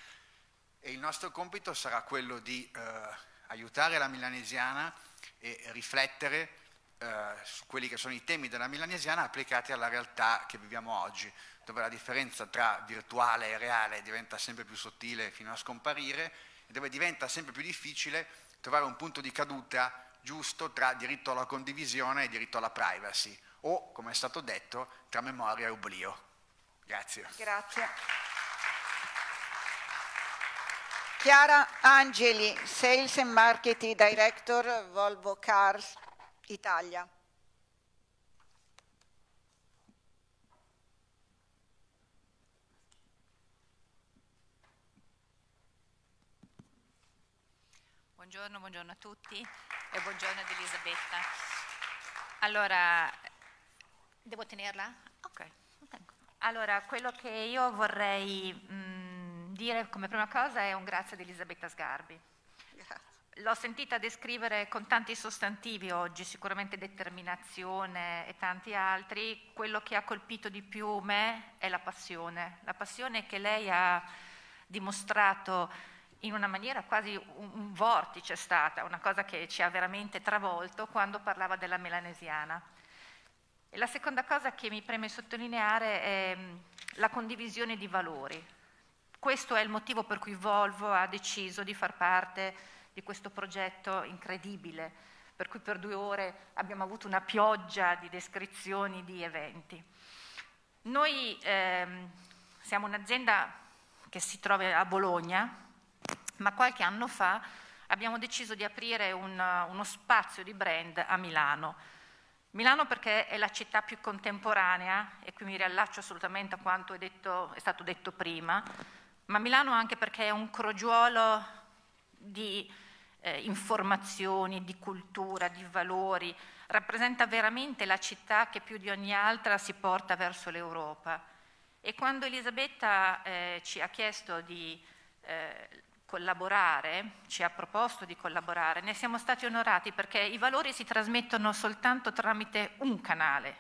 e il nostro compito sarà quello di eh, aiutare la Milanesiana e riflettere eh, su quelli che sono i temi della Milanesiana applicati alla realtà che viviamo oggi, dove la differenza tra virtuale e reale diventa sempre più sottile fino a scomparire, e dove diventa sempre più difficile trovare un punto di caduta giusto tra diritto alla condivisione e diritto alla privacy, o, come è stato detto, tra memoria e oblio. Grazie. Grazie. Chiara Angeli, Sales and Marketing Director, Volvo Cars Italia. Buongiorno, buongiorno a tutti. E buongiorno ad Elisabetta. Allora, devo tenerla? Ok. Allora, quello che io vorrei mh, dire come prima cosa è un grazie ad Elisabetta Sgarbi. L'ho sentita descrivere con tanti sostantivi oggi, sicuramente determinazione e tanti altri. Quello che ha colpito di più me è la passione. La passione che lei ha dimostrato in una maniera quasi un, un vortice è stata, una cosa che ci ha veramente travolto quando parlava della Milanesiana. E la seconda cosa che mi preme sottolineare è la condivisione di valori. Questo è il motivo per cui Volvo ha deciso di far parte di questo progetto incredibile, per cui per due ore abbiamo avuto una pioggia di descrizioni di eventi. Noi ehm, siamo un'azienda che si trova a Bologna, ma qualche anno fa abbiamo deciso di aprire un, uno spazio di brand a Milano. Milano perché è la città più contemporanea, e qui mi riallaccio assolutamente a quanto è, detto, è stato detto prima, ma Milano anche perché è un crogiolo di eh, informazioni, di cultura, di valori, rappresenta veramente la città che più di ogni altra si porta verso l'Europa. E quando Elisabetta eh, ci ha chiesto di... Eh, collaborare, ci ha proposto di collaborare, ne siamo stati onorati perché i valori si trasmettono soltanto tramite un canale,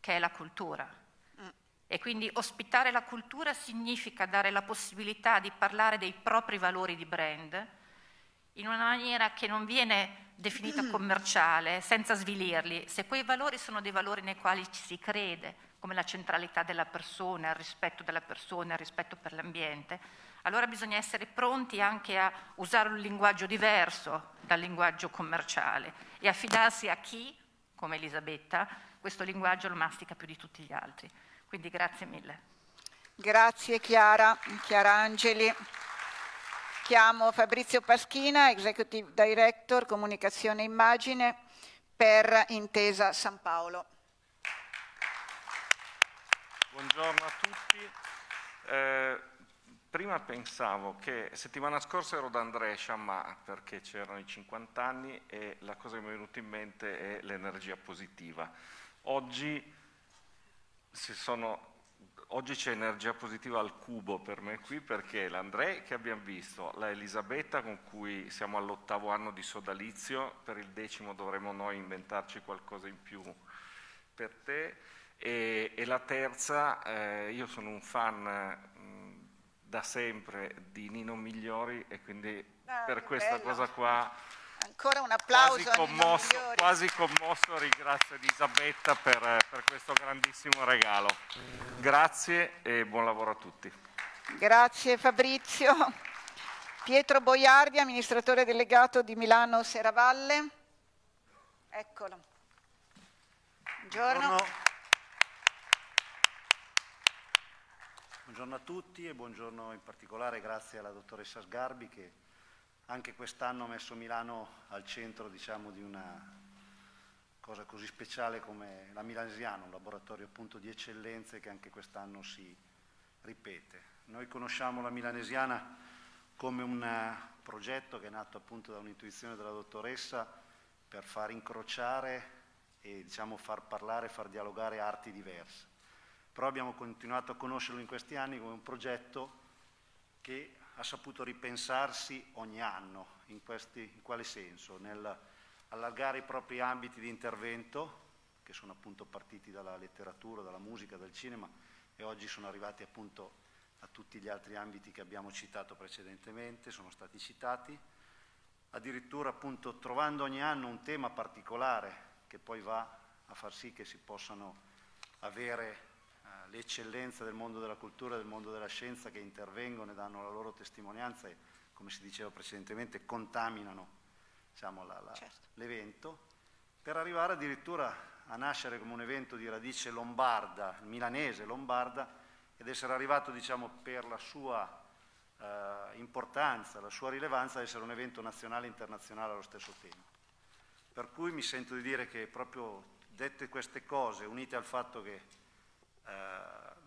che è la cultura. Mm. E quindi ospitare la cultura significa dare la possibilità di parlare dei propri valori di brand in una maniera che non viene definita mm. commerciale, senza svilirli, se quei valori sono dei valori nei quali ci si crede, come la centralità della persona, il rispetto della persona, il rispetto per l'ambiente. Allora bisogna essere pronti anche a usare un linguaggio diverso dal linguaggio commerciale e affidarsi a chi, come Elisabetta, questo linguaggio lo mastica più di tutti gli altri. Quindi grazie mille. Grazie Chiara, Chiara Angeli. Chiamo Fabrizio Paschina, Executive Director, Comunicazione e Immagine per Intesa San Paolo. Buongiorno a tutti. Eh, prima pensavo che settimana scorsa ero da Andrée Shammah perché c'erano i cinquanta anni e la cosa che mi è venuta in mente è l'energia positiva. Oggi si sono... Oggi c'è energia positiva al cubo per me qui, perché l'Andrée che abbiamo visto, la Elisabetta con cui siamo all'ottavo anno di sodalizio, per il decimo dovremo noi inventarci qualcosa in più per te, e, e la terza, eh, io sono un fan mh, da sempre di Nino Migliori e quindi ah, per questa bello. cosa qua ancora un applauso quasi commosso, quasi commosso ringrazio Elisabetta per, per questo grandissimo regalo. Grazie e buon lavoro a tutti. Grazie Fabrizio. Pietro Boiardi, amministratore delegato di Milano Serravalle. Eccolo. Buongiorno. Buongiorno. Buongiorno a tutti e buongiorno in particolare grazie alla dottoressa Sgarbi che anche quest'anno ha messo Milano al centro, diciamo, di una cosa così speciale come la Milanesiana, un laboratorio appunto di eccellenze che anche quest'anno si ripete. Noi conosciamo la Milanesiana come un progetto che è nato appunto da un'intuizione della dottoressa per far incrociare e, diciamo, far parlare, far dialogare arti diverse. Però abbiamo continuato a conoscerlo in questi anni come un progetto che ha saputo ripensarsi ogni anno, in, questi, in quale senso? Nel allargare i propri ambiti di intervento, che sono appunto partiti dalla letteratura, dalla musica, dal cinema e oggi sono arrivati appunto a tutti gli altri ambiti che abbiamo citato precedentemente, sono stati citati, addirittura appunto trovando ogni anno un tema particolare che poi va a far sì che si possano avere le eccellenze del mondo della cultura, del mondo della scienza che intervengono e danno la loro testimonianza e, come si diceva precedentemente, contaminano, diciamo, la, la, certo. l'evento, per arrivare addirittura a nascere come un evento di radice lombarda, milanese lombarda, ed essere arrivato, diciamo, per la sua eh, importanza, la sua rilevanza, ad essere un evento nazionale e internazionale allo stesso tempo. Per cui mi sento di dire che proprio dette queste cose, unite al fatto che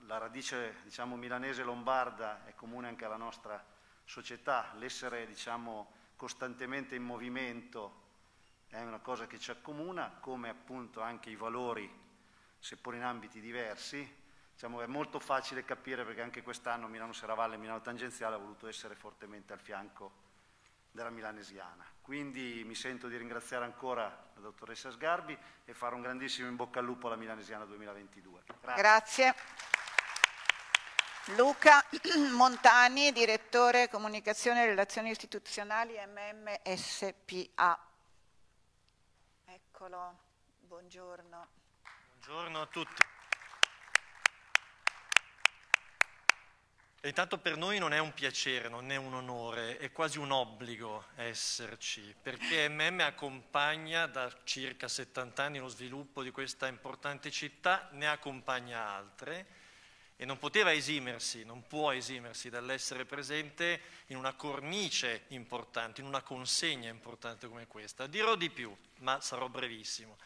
la radice, diciamo, milanese lombarda è comune anche alla nostra società, l'essere, diciamo, costantemente in movimento è una cosa che ci accomuna, come appunto anche i valori, seppur in ambiti diversi, diciamo, è molto facile capire perché anche quest'anno Milano Serravalle e Milano Tangenziale ha voluto essere fortemente al fianco della Milanesiana. Quindi mi sento di ringraziare ancora la dottoressa Sgarbi e fare un grandissimo in bocca al lupo alla Milanesiana duemilaventidue. Grazie. Grazie. Luca Montani, direttore comunicazione e relazioni istituzionali M M S P A. Eccolo, buongiorno. Buongiorno a tutti. E intanto per noi non è un piacere, non è un onore, è quasi un obbligo esserci, perché M M accompagna da circa settanta anni lo sviluppo di questa importante città, ne accompagna altre e non poteva esimersi, non può esimersi dall'essere presente in una cornice importante, in una consegna importante come questa. Dirò di più, ma sarò brevissimo.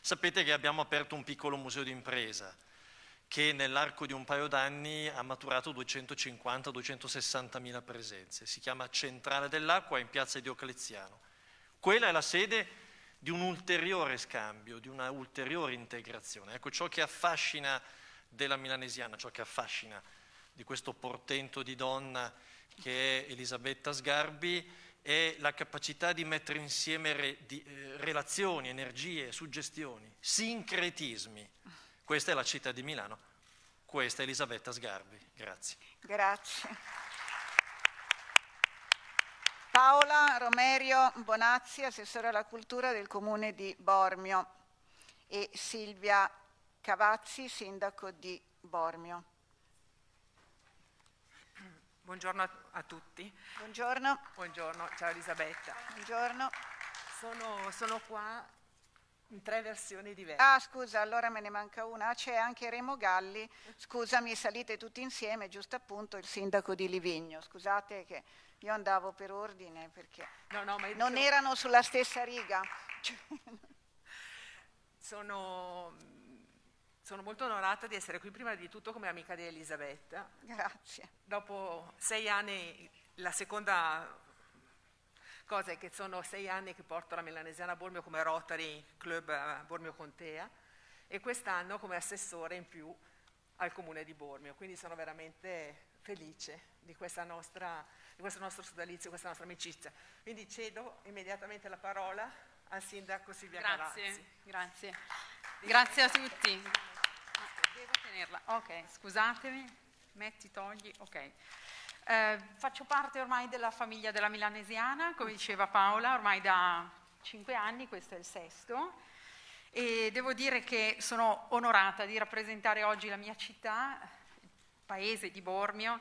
Sapete che abbiamo aperto un piccolo museo d'impresa, che nell'arco di un paio d'anni ha maturato duecentocinquanta duecentosessanta mila presenze. Si chiama Centrale dell'Acqua in piazza di Diocleziano. Quella è la sede di un ulteriore scambio, di una ulteriore integrazione. Ecco ciò che affascina della Milanesiana, ciò che affascina di questo portento di donna che è Elisabetta Sgarbi, è la capacità di mettere insieme re, di, eh, relazioni, energie, suggestioni, sincretismi. Questa è la città di Milano, questa è Elisabetta Sgarbi. Grazie. Grazie. Paola Romerio Bonazzi, assessore alla cultura del comune di Bormio, e Silvia Cavazzi, sindaco di Bormio. Buongiorno a tutti. Buongiorno. Buongiorno, ciao Elisabetta. Buongiorno. Sono, sono qua in tre versioni diverse. Ah, scusa, allora me ne manca una. C'è anche Remo Galli, scusami, salite tutti insieme, giusto appunto, il sindaco di Livigno. Scusate che io andavo per ordine perché no, no, ma io non dicevo... erano sulla stessa riga. Sono, sono molto onorata di essere qui, prima di tutto come amica di Elisabetta. Grazie. Dopo sei anni, la seconda cosa è che sono sei anni che porto la Melanesiana a Bormio come Rotary Club a Bormio Contea e quest'anno come assessore in più al Comune di Bormio, quindi sono veramente felice di, questa nostra, di questo nostro sodalizio, di questa nostra amicizia. Quindi cedo immediatamente la parola al sindaco Silvia Carazzi. Grazie, grazie. Grazie a tutti. Devo tenerla, ok, scusatemi, metti, togli, ok. Eh, faccio parte ormai della famiglia della Milanesiana, come diceva Paola, ormai da cinque anni, questo è il sesto, e devo dire che sono onorata di rappresentare oggi la mia città, il paese di Bormio,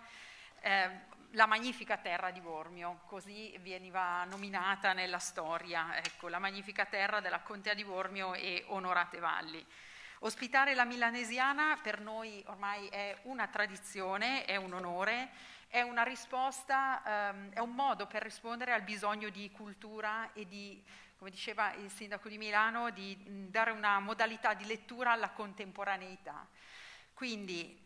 eh, la magnifica terra di Bormio, così veniva nominata nella storia, ecco, la magnifica terra della Contea di Bormio e Onorate Valli. Ospitare la Milanesiana per noi ormai è una tradizione, è un onore, è una risposta, ehm, è un modo per rispondere al bisogno di cultura e di, come diceva il sindaco di Milano, di dare una modalità di lettura alla contemporaneità. Quindi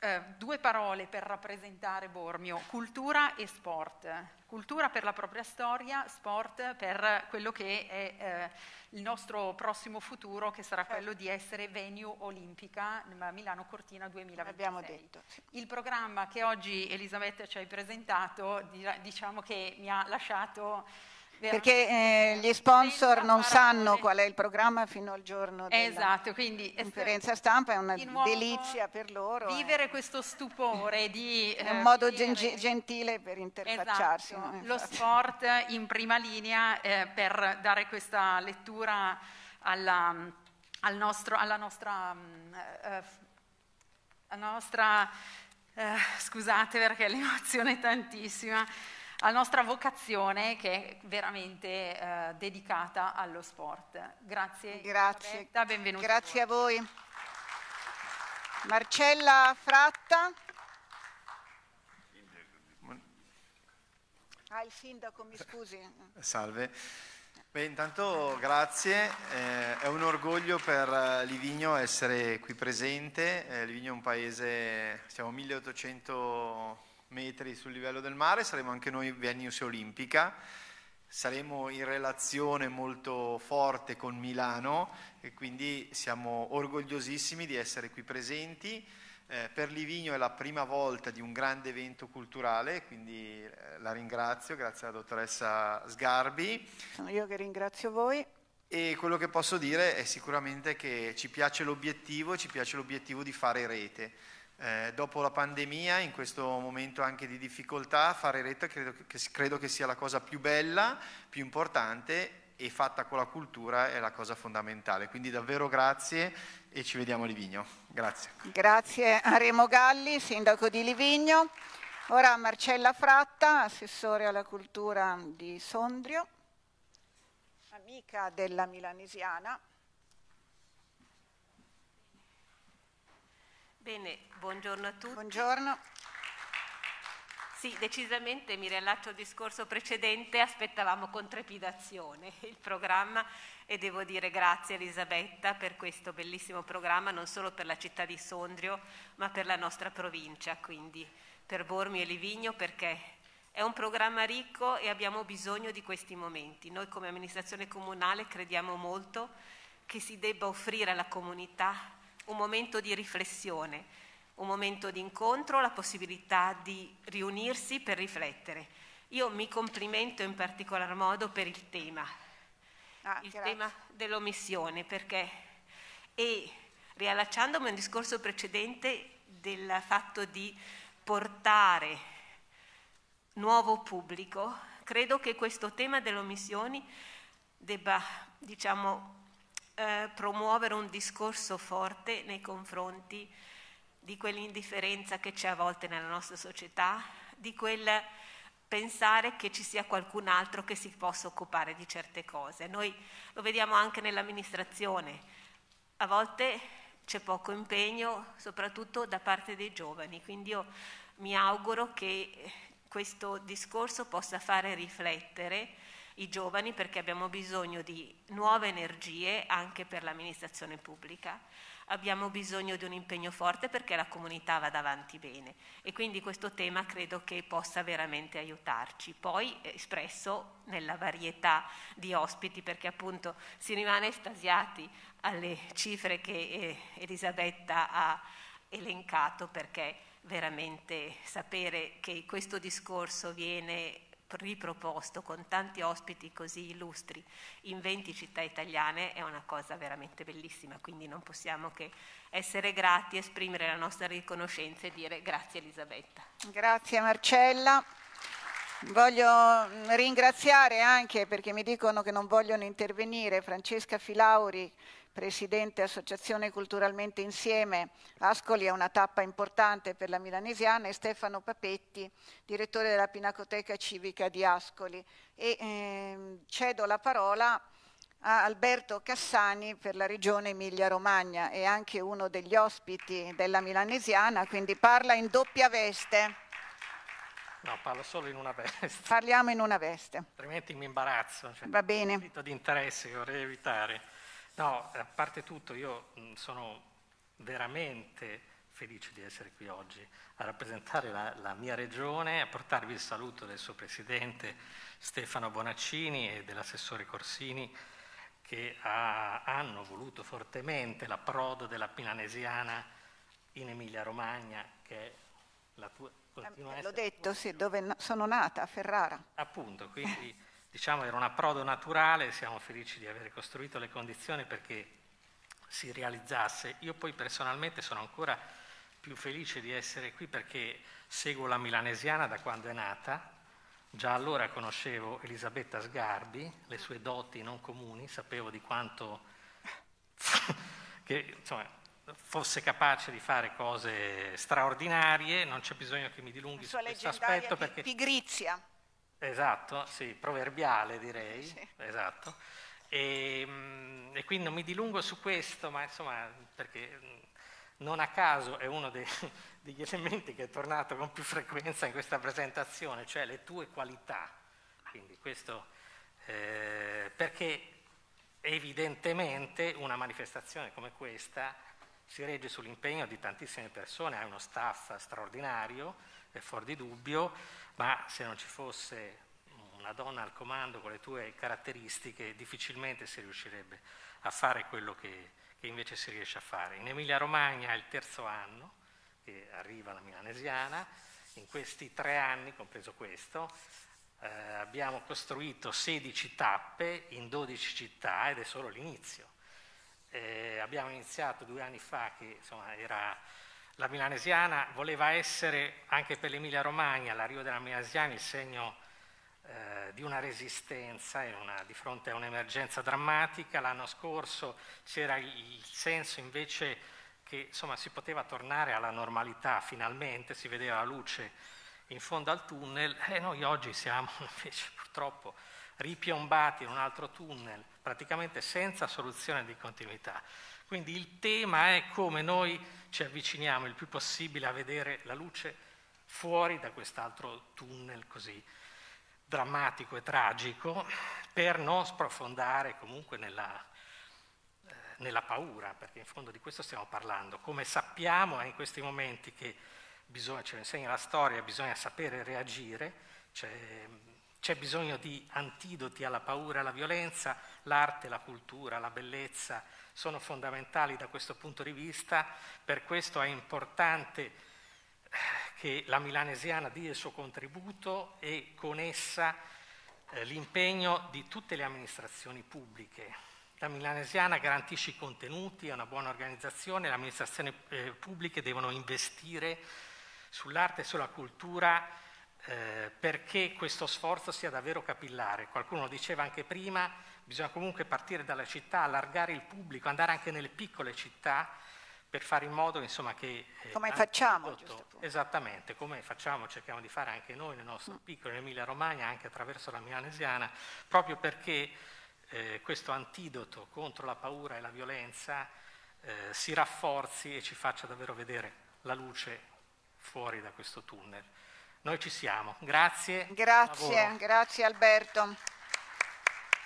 eh, due parole per rappresentare Bormio: cultura e sport. Cultura per la propria storia, sport per quello che è eh, il nostro prossimo futuro, che sarà quello di essere venue olimpica Milano Cortina duemilaventisei. Abbiamo detto. Il programma che oggi Elisabetta ci hai presentato, diciamo che mi ha lasciato... Perché eh, gli sponsor non sanno qual è il programma fino al giorno della esatto, quindi, conferenza stampa, è una delizia per loro. Vivere eh. questo stupore di... È un eh, modo vedere... gentile per interfacciarsi. Esatto, no? Lo sport in prima linea eh, per dare questa lettura alla, al nostro, alla nostra... Eh, alla nostra eh, scusate perché l'emozione è tantissima. La nostra vocazione che è veramente eh, dedicata allo sport. Grazie, grazie. Benvenuti. Grazie a voi. a voi. Marcella Fratta. Ah, il sindaco, mi scusi. Salve. Beh, intanto grazie. Eh, è un orgoglio per Livigno essere qui presente. Eh, Livigno è un paese, siamo milleottocento... metri sul livello del mare, saremo anche noi venue olimpica, saremo in relazione molto forte con Milano e quindi siamo orgogliosissimi di essere qui presenti. Eh, per Livigno è la prima volta di un grande evento culturale, quindi eh, la ringrazio, grazie alla dottoressa Sgarbi. Sono io che ringrazio voi. E quello che posso dire è sicuramente che ci piace l'obiettivo, ci piace l'obiettivo di fare rete. Eh, dopo la pandemia, in questo momento anche di difficoltà, fare rete credo che, credo che sia la cosa più bella, più importante, e fatta con la cultura è la cosa fondamentale. Quindi davvero grazie e ci vediamo a Livigno. Grazie. Grazie a Remo Galli, sindaco di Livigno. Ora Marcella Fratta, assessore alla cultura di Sondrio, amica della Milanesiana. Bene, buongiorno a tutti. Buongiorno. Sì, decisamente mi riallaccio al discorso precedente, aspettavamo con trepidazione il programma e devo dire grazie Elisabetta per questo bellissimo programma, non solo per la città di Sondrio, ma per la nostra provincia, quindi per Bormio e Livigno, perché è un programma ricco e abbiamo bisogno di questi momenti. Noi come amministrazione comunale crediamo molto che si debba offrire alla comunità un momento di riflessione, un momento di incontro, la possibilità di riunirsi per riflettere. Io mi complimento in particolar modo per il tema, ah, il grazie. tema dell'omissione, perché, e riallacciandomi a un discorso precedente del fatto di portare nuovo pubblico, credo che questo tema delle omissioni debba, diciamo, Eh, promuovere un discorso forte nei confronti di quell'indifferenza che c'è a volte nella nostra società, di quel pensare che ci sia qualcun altro che si possa occupare di certe cose. Noi lo vediamo anche nell'amministrazione, a volte c'è poco impegno, soprattutto da parte dei giovani, quindi io mi auguro che questo discorso possa fare riflettere i giovani, perché abbiamo bisogno di nuove energie anche per l'amministrazione pubblica. Abbiamo bisogno di un impegno forte perché la comunità vada avanti bene, e quindi questo tema credo che possa veramente aiutarci. Poi espresso nella varietà di ospiti, perché appunto si rimane estasiati alle cifre che Elisabetta ha elencato, perché veramente sapere che questo discorso viene riproposto con tanti ospiti così illustri in venti città italiane è una cosa veramente bellissima, quindi non possiamo che essere grati, esprimere la nostra riconoscenza e dire grazie Elisabetta. Grazie Marcella. Voglio ringraziare anche, perché mi dicono che non vogliono intervenire, Francesca Filauri, Presidente Associazione Culturalmente Insieme. Ascoli è una tappa importante per la Milanesiana, e Stefano Papetti, direttore della Pinacoteca Civica di Ascoli. E ehm, cedo la parola a Alberto Cassani per la Regione Emilia-Romagna, è anche uno degli ospiti della Milanesiana, quindi parla in doppia veste. No, parlo solo in una veste. Parliamo in una veste. Altrimenti mi imbarazzo. Cioè, va bene. Un conflitto di interesse che vorrei evitare. No, a parte tutto, io sono veramente felice di essere qui oggi a rappresentare la, la mia regione, a portarvi il saluto del suo presidente Stefano Bonaccini e dell'assessore Corsini, che ha, hanno voluto fortemente l'approdo della Milanesiana in Emilia-Romagna, che è la tua... L'ho detto, sì, dove sono nata, a Ferrara. Appunto, quindi... Diciamo era un approdo naturale, siamo felici di aver costruito le condizioni perché si realizzasse. Io poi personalmente sono ancora più felice di essere qui perché seguo la Milanesiana da quando è nata. Già allora conoscevo Elisabetta Sgarbi, le sue doti non comuni, sapevo di quanto che, insomma, fosse capace di fare cose straordinarie, non c'è bisogno che mi dilunghi su questo aspetto perché... Pigrizia. Esatto, sì, proverbiale direi, sì. Esatto, e, e quindi non mi dilungo su questo, ma insomma, perché non a caso è uno dei, degli elementi che è tornato con più frequenza in questa presentazione, cioè le tue qualità, quindi questo, eh, perché evidentemente una manifestazione come questa si regge sull'impegno di tantissime persone, hai uno staff straordinario, è fuori di dubbio, ma se non ci fosse una donna al comando con le tue caratteristiche difficilmente si riuscirebbe a fare quello che, che invece si riesce a fare. In Emilia-Romagna è il terzo anno che arriva la Milanesiana, in questi tre anni, compreso questo, eh, abbiamo costruito sedici tappe in dodici città ed è solo l'inizio. Eh, abbiamo iniziato due anni fa che insomma era... La Milanesiana voleva essere anche per l'Emilia-Romagna, l'arrivo della Milanesiana, il segno eh, di una resistenza e una, di fronte a un'emergenza drammatica. L'anno scorso c'era il senso invece che insomma, si poteva tornare alla normalità finalmente, si vedeva la luce in fondo al tunnel e noi oggi siamo invece purtroppo ripiombati in un altro tunnel, praticamente senza soluzione di continuità. Quindi il tema è come noi ci avviciniamo il più possibile a vedere la luce fuori da quest'altro tunnel così drammatico e tragico, per non sprofondare comunque nella, eh, nella paura, perché in fondo di questo stiamo parlando. Come sappiamo è in questi momenti che bisogna, ce lo insegna la storia, bisogna sapere reagire, cioè, c'è bisogno di antidoti alla paura e alla violenza, l'arte, la cultura, la bellezza, sono fondamentali da questo punto di vista, per questo è importante che la Milanesiana dia il suo contributo e con essa eh, l'impegno di tutte le amministrazioni pubbliche. La Milanesiana garantisce i contenuti, è una buona organizzazione, le amministrazioni eh, pubbliche devono investire sull'arte e sulla cultura eh, perché questo sforzo sia davvero capillare. Qualcuno diceva anche prima, bisogna comunque partire dalla città, allargare il pubblico, andare anche nelle piccole città, per fare in modo insomma, che... Eh, come facciamo, prodotto, giusto? Esattamente, come facciamo, cerchiamo di fare anche noi nel nostro mm. piccolo, in Emilia Romagna, anche attraverso la Milanesiana, proprio perché eh, questo antidoto contro la paura e la violenza eh, si rafforzi e ci faccia davvero vedere la luce fuori da questo tunnel. Noi ci siamo, grazie. Grazie, grazie Alberto.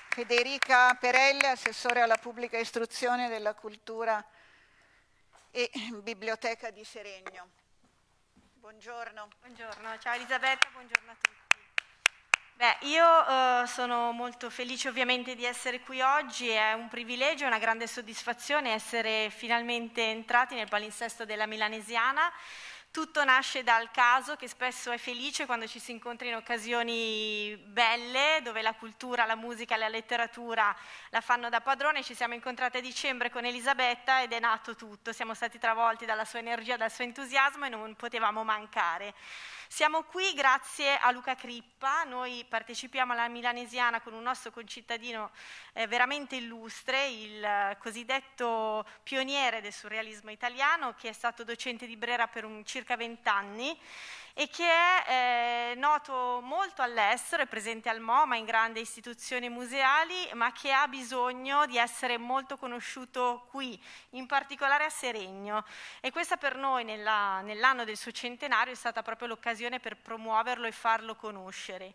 Federica Perelli, assessore alla pubblica istruzione della cultura e biblioteca di Seregno. Buongiorno. Buongiorno, ciao Elisabetta, buongiorno a tutti. Beh, io eh, sono molto felice ovviamente di essere qui oggi, è un privilegio e una grande soddisfazione essere finalmente entrati nel palinsesto della Milanesiana. Tutto nasce dal caso che spesso è felice quando ci si incontra in occasioni belle, dove la cultura, la musica, la letteratura la fanno da padrone. Ci siamo incontrate a dicembre con Elisabetta ed è nato tutto. Siamo stati travolti dalla sua energia, dal suo entusiasmo e non potevamo mancare. Siamo qui grazie a Luca Crippa. Noi partecipiamo alla Milanesiana con un nostro concittadino eh, veramente illustre, il cosiddetto pioniere del surrealismo italiano, che è stato docente di Brera per un circa vent'anni e che è eh, noto molto all'estero, è presente al MoMA, in grandi istituzioni museali, ma che ha bisogno di essere molto conosciuto qui, in particolare a Seregno. E questa per noi, nell'anno nell del suo centenario, è stata proprio l'occasione per promuoverlo e farlo conoscere.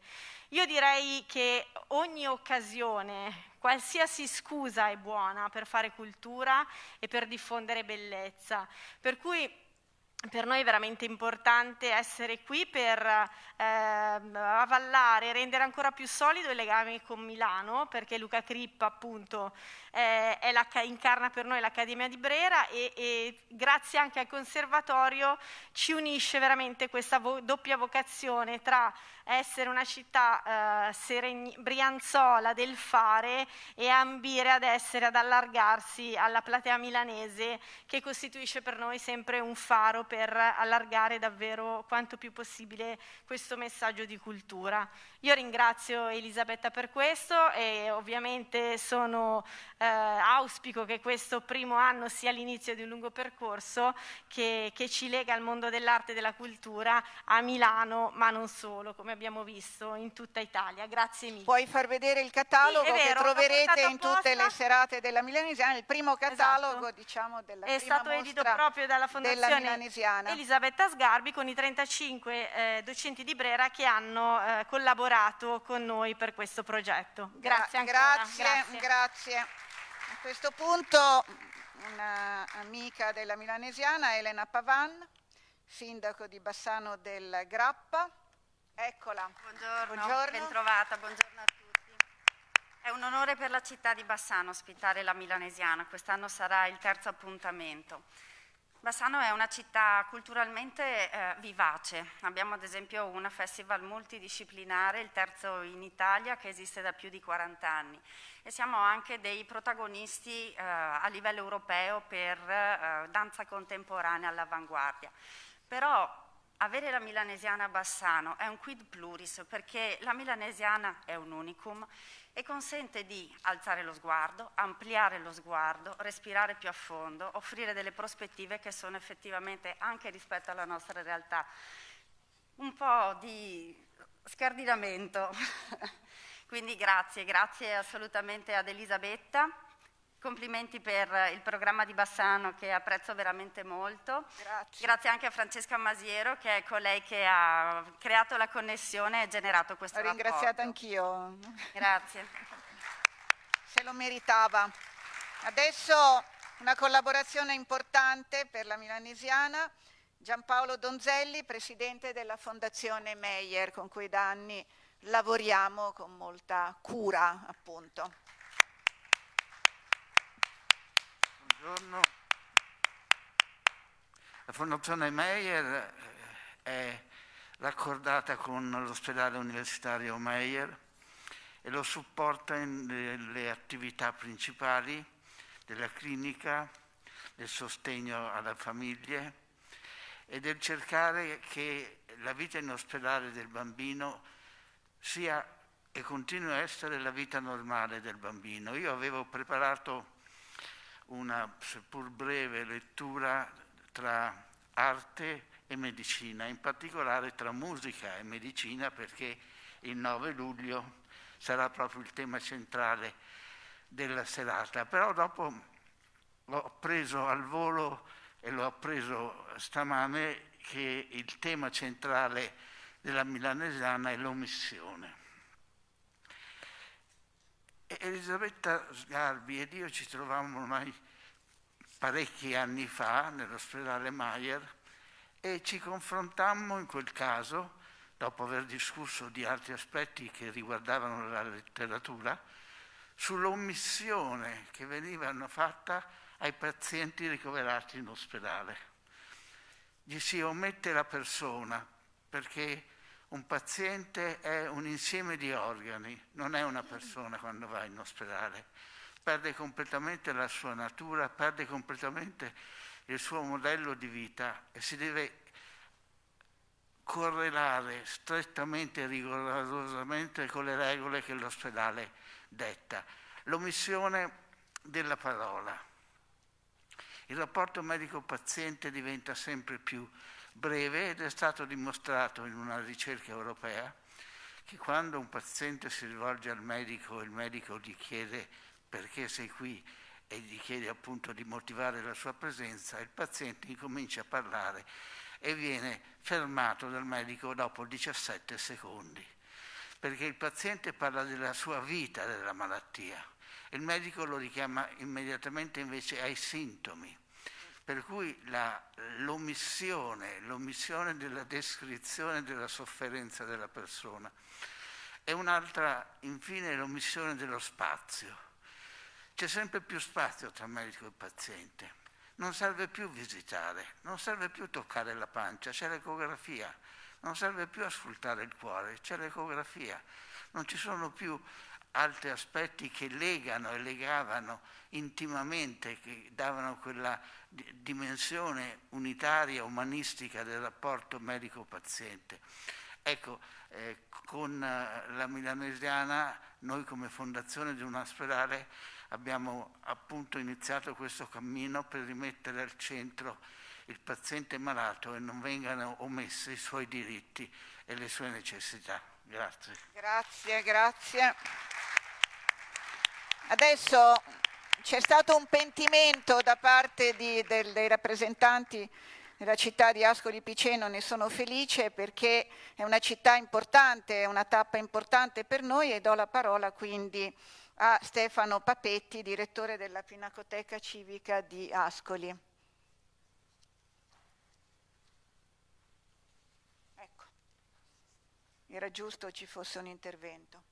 Io direi che ogni occasione, qualsiasi scusa è buona per fare cultura e per diffondere bellezza, per cui per noi è veramente importante essere qui per eh, avallare e rendere ancora più solido il legame con Milano, perché Luca Crippa appunto eh, è la, incarna per noi l'Accademia di Brera e, e grazie anche al Conservatorio ci unisce veramente questa vo doppia vocazione tra essere una città eh, brianzola del fare e ambire ad essere, ad allargarsi alla platea milanese, che costituisce per noi sempre un faro per per allargare davvero quanto più possibile questo messaggio di cultura. Io ringrazio Elisabetta per questo e ovviamente sono eh, auspico che questo primo anno sia l'inizio di un lungo percorso che, che ci lega al mondo dell'arte e della cultura a Milano, ma non solo, come abbiamo visto in tutta Italia. Grazie mille. Puoi far vedere il catalogo sì, vero, che troverete in tutte le serate della Milanesiana, il primo catalogo, esatto, diciamo, della È prima stato edito proprio dalla Fondazione Milanesiana Elisabetta Sgarbi, con i trentacinque eh, docenti di Brera che hanno eh, collaborato con noi per questo progetto. Grazie ancora. Grazie, grazie. grazie. A questo punto un'amica della Milanesiana, Elena Pavan, sindaco di Bassano del Grappa. Eccola. Buongiorno, buongiorno. Bentrovata, buongiorno a tutti. È un onore per la città di Bassano ospitare la Milanesiana, quest'anno sarà il terzo appuntamento. Bassano è una città culturalmente eh, vivace, abbiamo ad esempio una festival multidisciplinare, il terzo in Italia, che esiste da più di quaranta anni e siamo anche dei protagonisti eh, a livello europeo per eh, danza contemporanea all'avanguardia. Però avere la Milanesiana a Bassano è un quid pluris, perché la Milanesiana è un unicum e consente di alzare lo sguardo, ampliare lo sguardo, respirare più a fondo, offrire delle prospettive che sono effettivamente, anche rispetto alla nostra realtà, un po' di scardinamento. Quindi grazie, grazie assolutamente ad Elisabetta, complimenti per il programma di Bassano che apprezzo veramente molto. Grazie, grazie anche a Francesca Masiero, che è colei che ha creato la connessione e generato questo rapporto. L'ho ringraziata anch'io. Grazie. Se lo meritava. Adesso una collaborazione importante per la Milanesiana. Gianpaolo Donzelli, presidente della Fondazione Meyer, con cui da anni lavoriamo con molta cura, appunto. Buongiorno. La Fondazione Meyer è raccordata con l'ospedale universitario Meyer e lo supporta nelle attività principali della clinica, del sostegno alle famiglie e del cercare che la vita in ospedale del bambino sia e continui a essere la vita normale del bambino. Io avevo preparato una seppur breve lettura tra arte e medicina, in particolare tra musica e medicina, perché il nove luglio sarà proprio il tema centrale della serata. Però dopo l'ho preso al volo e l'ho preso stamane che il tema centrale della milanesana è l'omissione. Elisabetta Sgarbi ed io ci trovavamo ormai parecchi anni fa nell'ospedale Mayer e ci confrontammo in quel caso, dopo aver discusso di altri aspetti che riguardavano la letteratura, sull'omissione che veniva fatta ai pazienti ricoverati in ospedale. Gli si omette la persona perché un paziente è un insieme di organi, non è una persona quando va in ospedale. Perde completamente la sua natura, perde completamente il suo modello di vita e si deve correlare strettamente e rigorosamente con le regole che l'ospedale detta. L'omissione della parola. Il rapporto medico-paziente diventa sempre più breve ed è stato dimostrato in una ricerca europea che quando un paziente si rivolge al medico e il medico gli chiede perché sei qui e gli chiede appunto di motivare la sua presenza, il paziente incomincia a parlare e viene fermato dal medico dopo diciassette secondi, perché il paziente parla della sua vita, della malattia. Il medico lo richiama immediatamente invece ai sintomi, per cui l'omissione, l'omissione della descrizione della sofferenza della persona. E un'altra, infine, l'omissione dello spazio. C'è sempre più spazio tra medico e paziente. Non serve più visitare, non serve più toccare la pancia, c'è l'ecografia. Non serve più ascoltare il cuore, c'è l'ecografia. Non ci sono più altri aspetti che legano e legavano intimamente, che davano quella dimensione unitaria, umanistica del rapporto medico-paziente. Ecco, eh, con la milanesiana noi come fondazione di un ospedale abbiamo appunto iniziato questo cammino per rimettere al centro il paziente malato e non vengano omessi i suoi diritti e le sue necessità. Grazie. Grazie, grazie. Adesso c'è stato un pentimento da parte di, del, dei rappresentanti della città di Ascoli Piceno, ne sono felice perché è una città importante, è una tappa importante per noi e do la parola quindi a Stefano Papetti, direttore della Pinacoteca Civica di Ascoli. Ecco, era giusto ci fosse un intervento.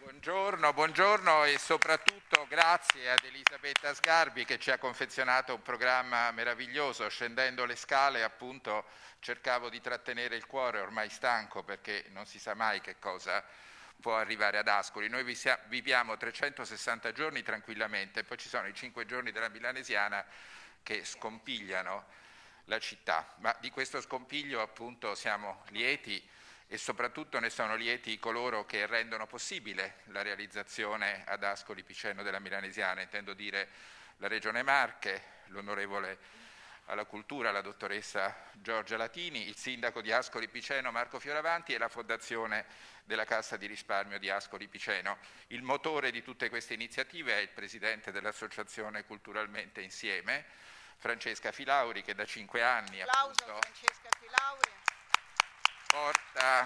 Buongiorno, buongiorno e soprattutto grazie ad Elisabetta Sgarbi che ci ha confezionato un programma meraviglioso. Scendendo le scale appunto cercavo di trattenere il cuore ormai stanco perché non si sa mai che cosa può arrivare ad Ascoli. Noi viviamo trecentosessanta giorni tranquillamente, poi ci sono i cinque giorni della milanesiana che scompigliano la città, ma di questo scompiglio appunto siamo lieti. E soprattutto ne sono lieti coloro che rendono possibile la realizzazione ad Ascoli Piceno della milanesiana, intendo dire la Regione Marche, l'onorevole alla cultura, la dottoressa Giorgia Latini, il sindaco di Ascoli Piceno Marco Fioravanti e la fondazione della Cassa di Risparmio di Ascoli Piceno. Il motore di tutte queste iniziative è il presidente dell'associazione Culturalmente Insieme, Francesca Filauri, che da cinque anni appunto, applauso a Francesca Filauri. Porta,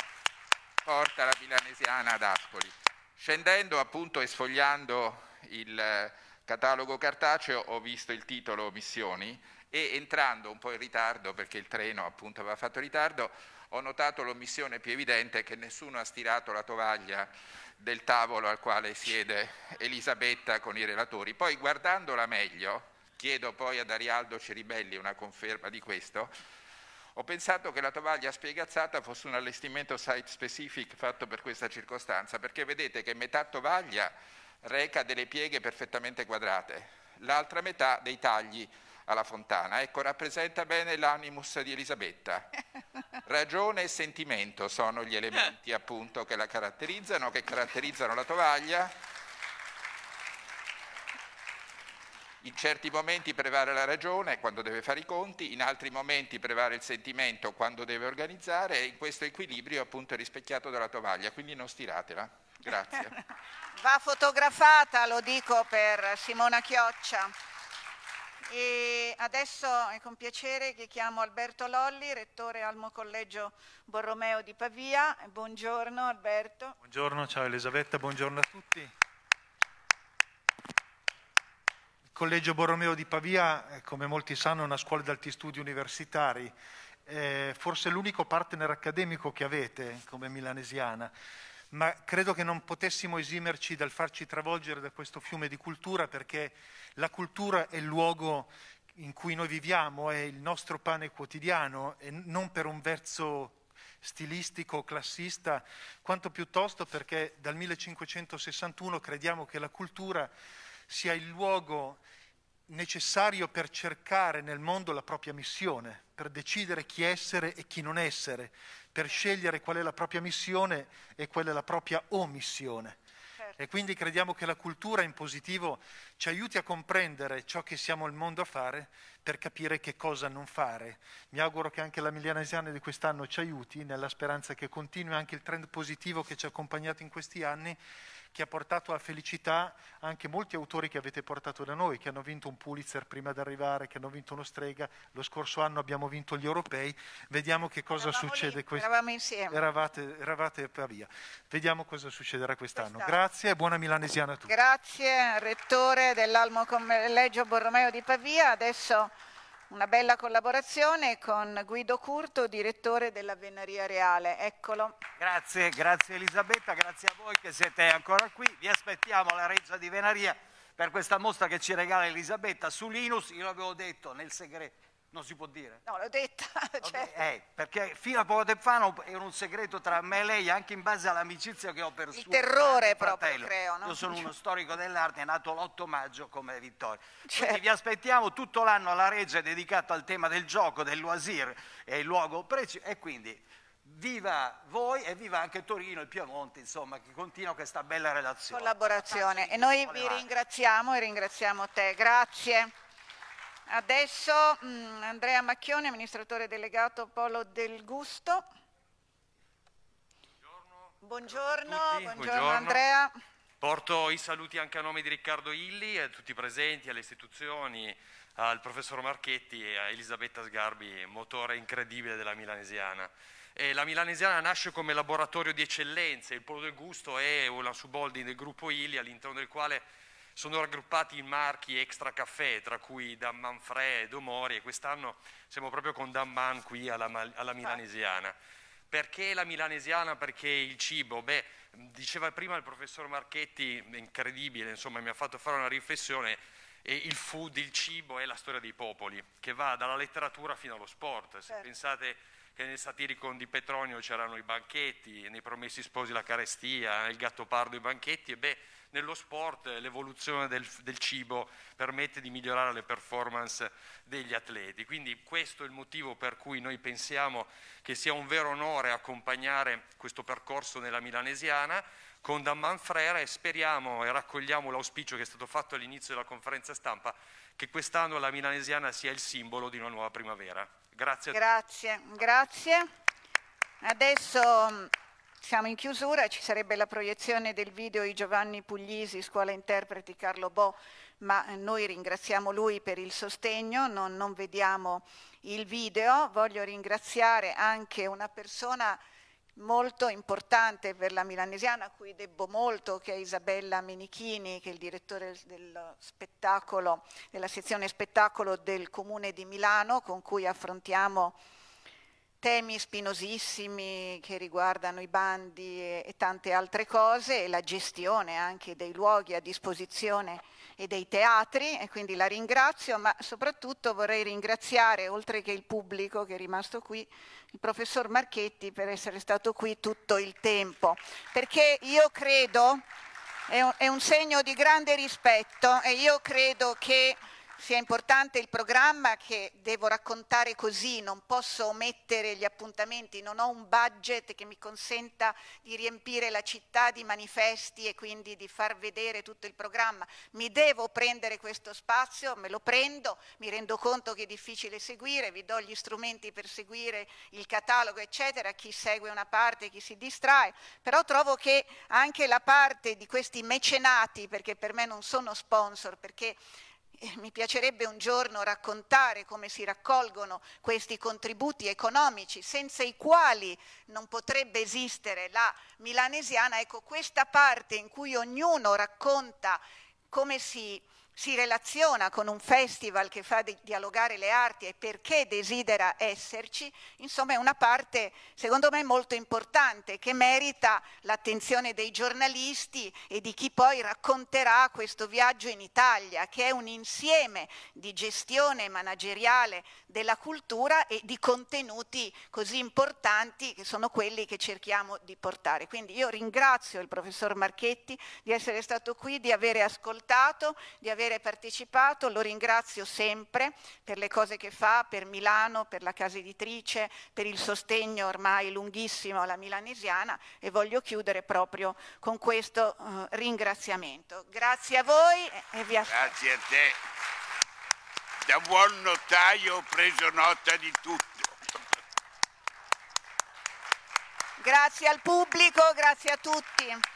porta la milanesiana ad Ascoli. Scendendo appunto e sfogliando il catalogo cartaceo ho visto il titolo Omissioni e entrando un po' in ritardo perché il treno appunto aveva fatto ritardo ho notato l'omissione più evidente che nessuno ha stirato la tovaglia del tavolo al quale siede Elisabetta con i relatori. Poi guardandola meglio, chiedo poi ad Arialdo Ceribelli una conferma di questo, ho pensato che la tovaglia spiegazzata fosse un allestimento site specific fatto per questa circostanza, perché vedete che metà tovaglia reca delle pieghe perfettamente quadrate, l'altra metà dei tagli alla fontana. Ecco, rappresenta bene l'animus di Elisabetta. Ragione e sentimento sono gli elementi appunto che la caratterizzano, che caratterizzano la tovaglia. In certi momenti prevale la ragione quando deve fare i conti, in altri momenti prevale il sentimento quando deve organizzare, e in questo equilibrio appunto è rispecchiato dalla tovaglia, quindi non stiratela. Grazie. Va fotografata, lo dico per Simona Chioccia. E adesso è con piacere che chiamo Alberto Lolli, rettore Almo Collegio Borromeo di Pavia. Buongiorno Alberto. Buongiorno, ciao Elisabetta, buongiorno a tutti. Il Collegio Borromeo di Pavia, come molti sanno, è una scuola di alti studi universitari, eh, forse l'unico partner accademico che avete come milanesiana, ma credo che non potessimo esimerci dal farci travolgere da questo fiume di cultura, perché la cultura è il luogo in cui noi viviamo, è il nostro pane quotidiano, e non per un verso stilistico, classista, quanto piuttosto perché dal millecinquecentosessantuno crediamo che la cultura sia il luogo necessario per cercare nel mondo la propria missione, per decidere chi essere e chi non essere, per scegliere qual è la propria missione e qual è la propria omissione. Certo. E quindi crediamo che la cultura in positivo ci aiuti a comprendere ciò che siamo il mondo a fare, per capire che cosa non fare. Mi auguro che anche la milanesiana di quest'anno ci aiuti, nella speranza che continui anche il trend positivo che ci ha accompagnato in questi anni, che ha portato a felicità anche molti autori che avete portato da noi, che hanno vinto un Pulitzer prima di arrivare, che hanno vinto uno Strega, lo scorso anno abbiamo vinto gli europei, vediamo che cosa eravamo succede. Lì, quest... Eravamo insieme. Eravate, eravate per via. Vediamo cosa succederà quest'anno. Quest'anno. Grazie e buona milanesiana a tutti. Grazie, Rettore dell'Almo Collegio Borromeo di Pavia. Adesso una bella collaborazione con Guido Curto, direttore della Venaria Reale. Eccolo. Grazie, grazie Elisabetta, grazie a voi che siete ancora qui. Vi aspettiamo alla Reggia di Venaria per questa mostra che ci regala Elisabetta su Linus. Io l'avevo detto nel segreto, non si può dire. No, l'ho detta. Cioè... Eh, perché fino a poco tempo fa era un segreto tra me e lei, anche in base all'amicizia che ho per il suo terrore fratello. Proprio, creo. No? Io sono uno storico dell'arte, è nato l'otto maggio come Vittorio. Certo. Quindi vi aspettiamo tutto l'anno alla Reggia, dedicata al tema del gioco, del loisir, è il luogo preciso. E quindi viva voi e viva anche Torino e Piemonte, insomma, che continua questa bella relazione. Collaborazione. E noi vi ringraziamo e ringraziamo te. Grazie. Adesso Andrea Macchione, amministratore delegato Polo del Gusto. Buongiorno, buongiorno, buongiorno, buongiorno Andrea. Porto i saluti anche a nome di Riccardo Illi, a tutti i presenti, alle istituzioni, al professor Marchetti e a Elisabetta Sgarbi, motore incredibile della milanesiana. E la milanesiana nasce come laboratorio di eccellenza, il Polo del Gusto è una subholding del gruppo Illi, all'interno del quale sono raggruppati i marchi extra caffè, tra cui Dan Manfrè e Domori, e quest'anno siamo proprio con Dan Man qui alla, alla milanesiana. Perché la milanesiana? Perché il cibo? Beh, diceva prima il professor Marchetti, incredibile, insomma, mi ha fatto fare una riflessione, e il food, il cibo è la storia dei popoli, che va dalla letteratura fino allo sport. Se certo. pensate che nel Satiricon di Petronio c'erano i banchetti, nei Promessi Sposi la carestia, nel Gattopardo i banchetti, e beh, nello sport l'evoluzione del, del cibo permette di migliorare le performance degli atleti. Quindi questo è il motivo per cui noi pensiamo che sia un vero onore accompagnare questo percorso nella milanesiana con Dan Manfrera, e speriamo e raccogliamo l'auspicio che è stato fatto all'inizio della conferenza stampa, che quest'anno la milanesiana sia il simbolo di una nuova primavera. Grazie a grazie, tutti. Grazie. Adesso siamo in chiusura, ci sarebbe la proiezione del video di Giovanni Puglisi, Scuola Interpreti Carlo Bo, ma noi ringraziamo lui per il sostegno, non, non vediamo il video. Voglio ringraziare anche una persona molto importante per la milanesiana, a cui debbo molto, che è Isabella Menichini, che è il direttore del spettacolo, della sezione spettacolo del Comune di Milano, con cui affrontiamo temi spinosissimi che riguardano i bandi e, e tante altre cose, e la gestione anche dei luoghi a disposizione e dei teatri, e quindi la ringrazio, ma soprattutto vorrei ringraziare, oltre che il pubblico che è rimasto qui, il professor Marchetti per essere stato qui tutto il tempo, perché io credo, è un, è un segno di grande rispetto, e io credo che sia importante il programma che devo raccontare così, non posso omettere gli appuntamenti, non ho un budget che mi consenta di riempire la città di manifesti e quindi di far vedere tutto il programma. Mi devo prendere questo spazio, me lo prendo, mi rendo conto che è difficile seguire, vi do gli strumenti per seguire il catalogo eccetera, chi segue una parte, chi si distrae, però trovo che anche la parte di questi mecenati, perché per me non sono sponsor, perché mi piacerebbe un giorno raccontare come si raccolgono questi contributi economici senza i quali non potrebbe esistere la milanesiana. Ecco, questa parte in cui ognuno racconta come si, si relaziona con un festival che fa di dialogare le arti e perché desidera esserci, insomma è una parte secondo me molto importante che merita l'attenzione dei giornalisti e di chi poi racconterà questo viaggio in Italia, che è un insieme di gestione manageriale della cultura e di contenuti così importanti che sono quelli che cerchiamo di portare. Quindi io ringrazio il professor Marchetti di essere stato qui, di avere ascoltato, di aver partecipato, lo ringrazio sempre per le cose che fa, per Milano, per la casa editrice, per il sostegno ormai lunghissimo alla milanesiana, e voglio chiudere proprio con questo uh, ringraziamento. Grazie a voi e vi aspetto. Grazie a te. Da buon notaio ho preso nota di tutto. Grazie al pubblico, grazie a tutti.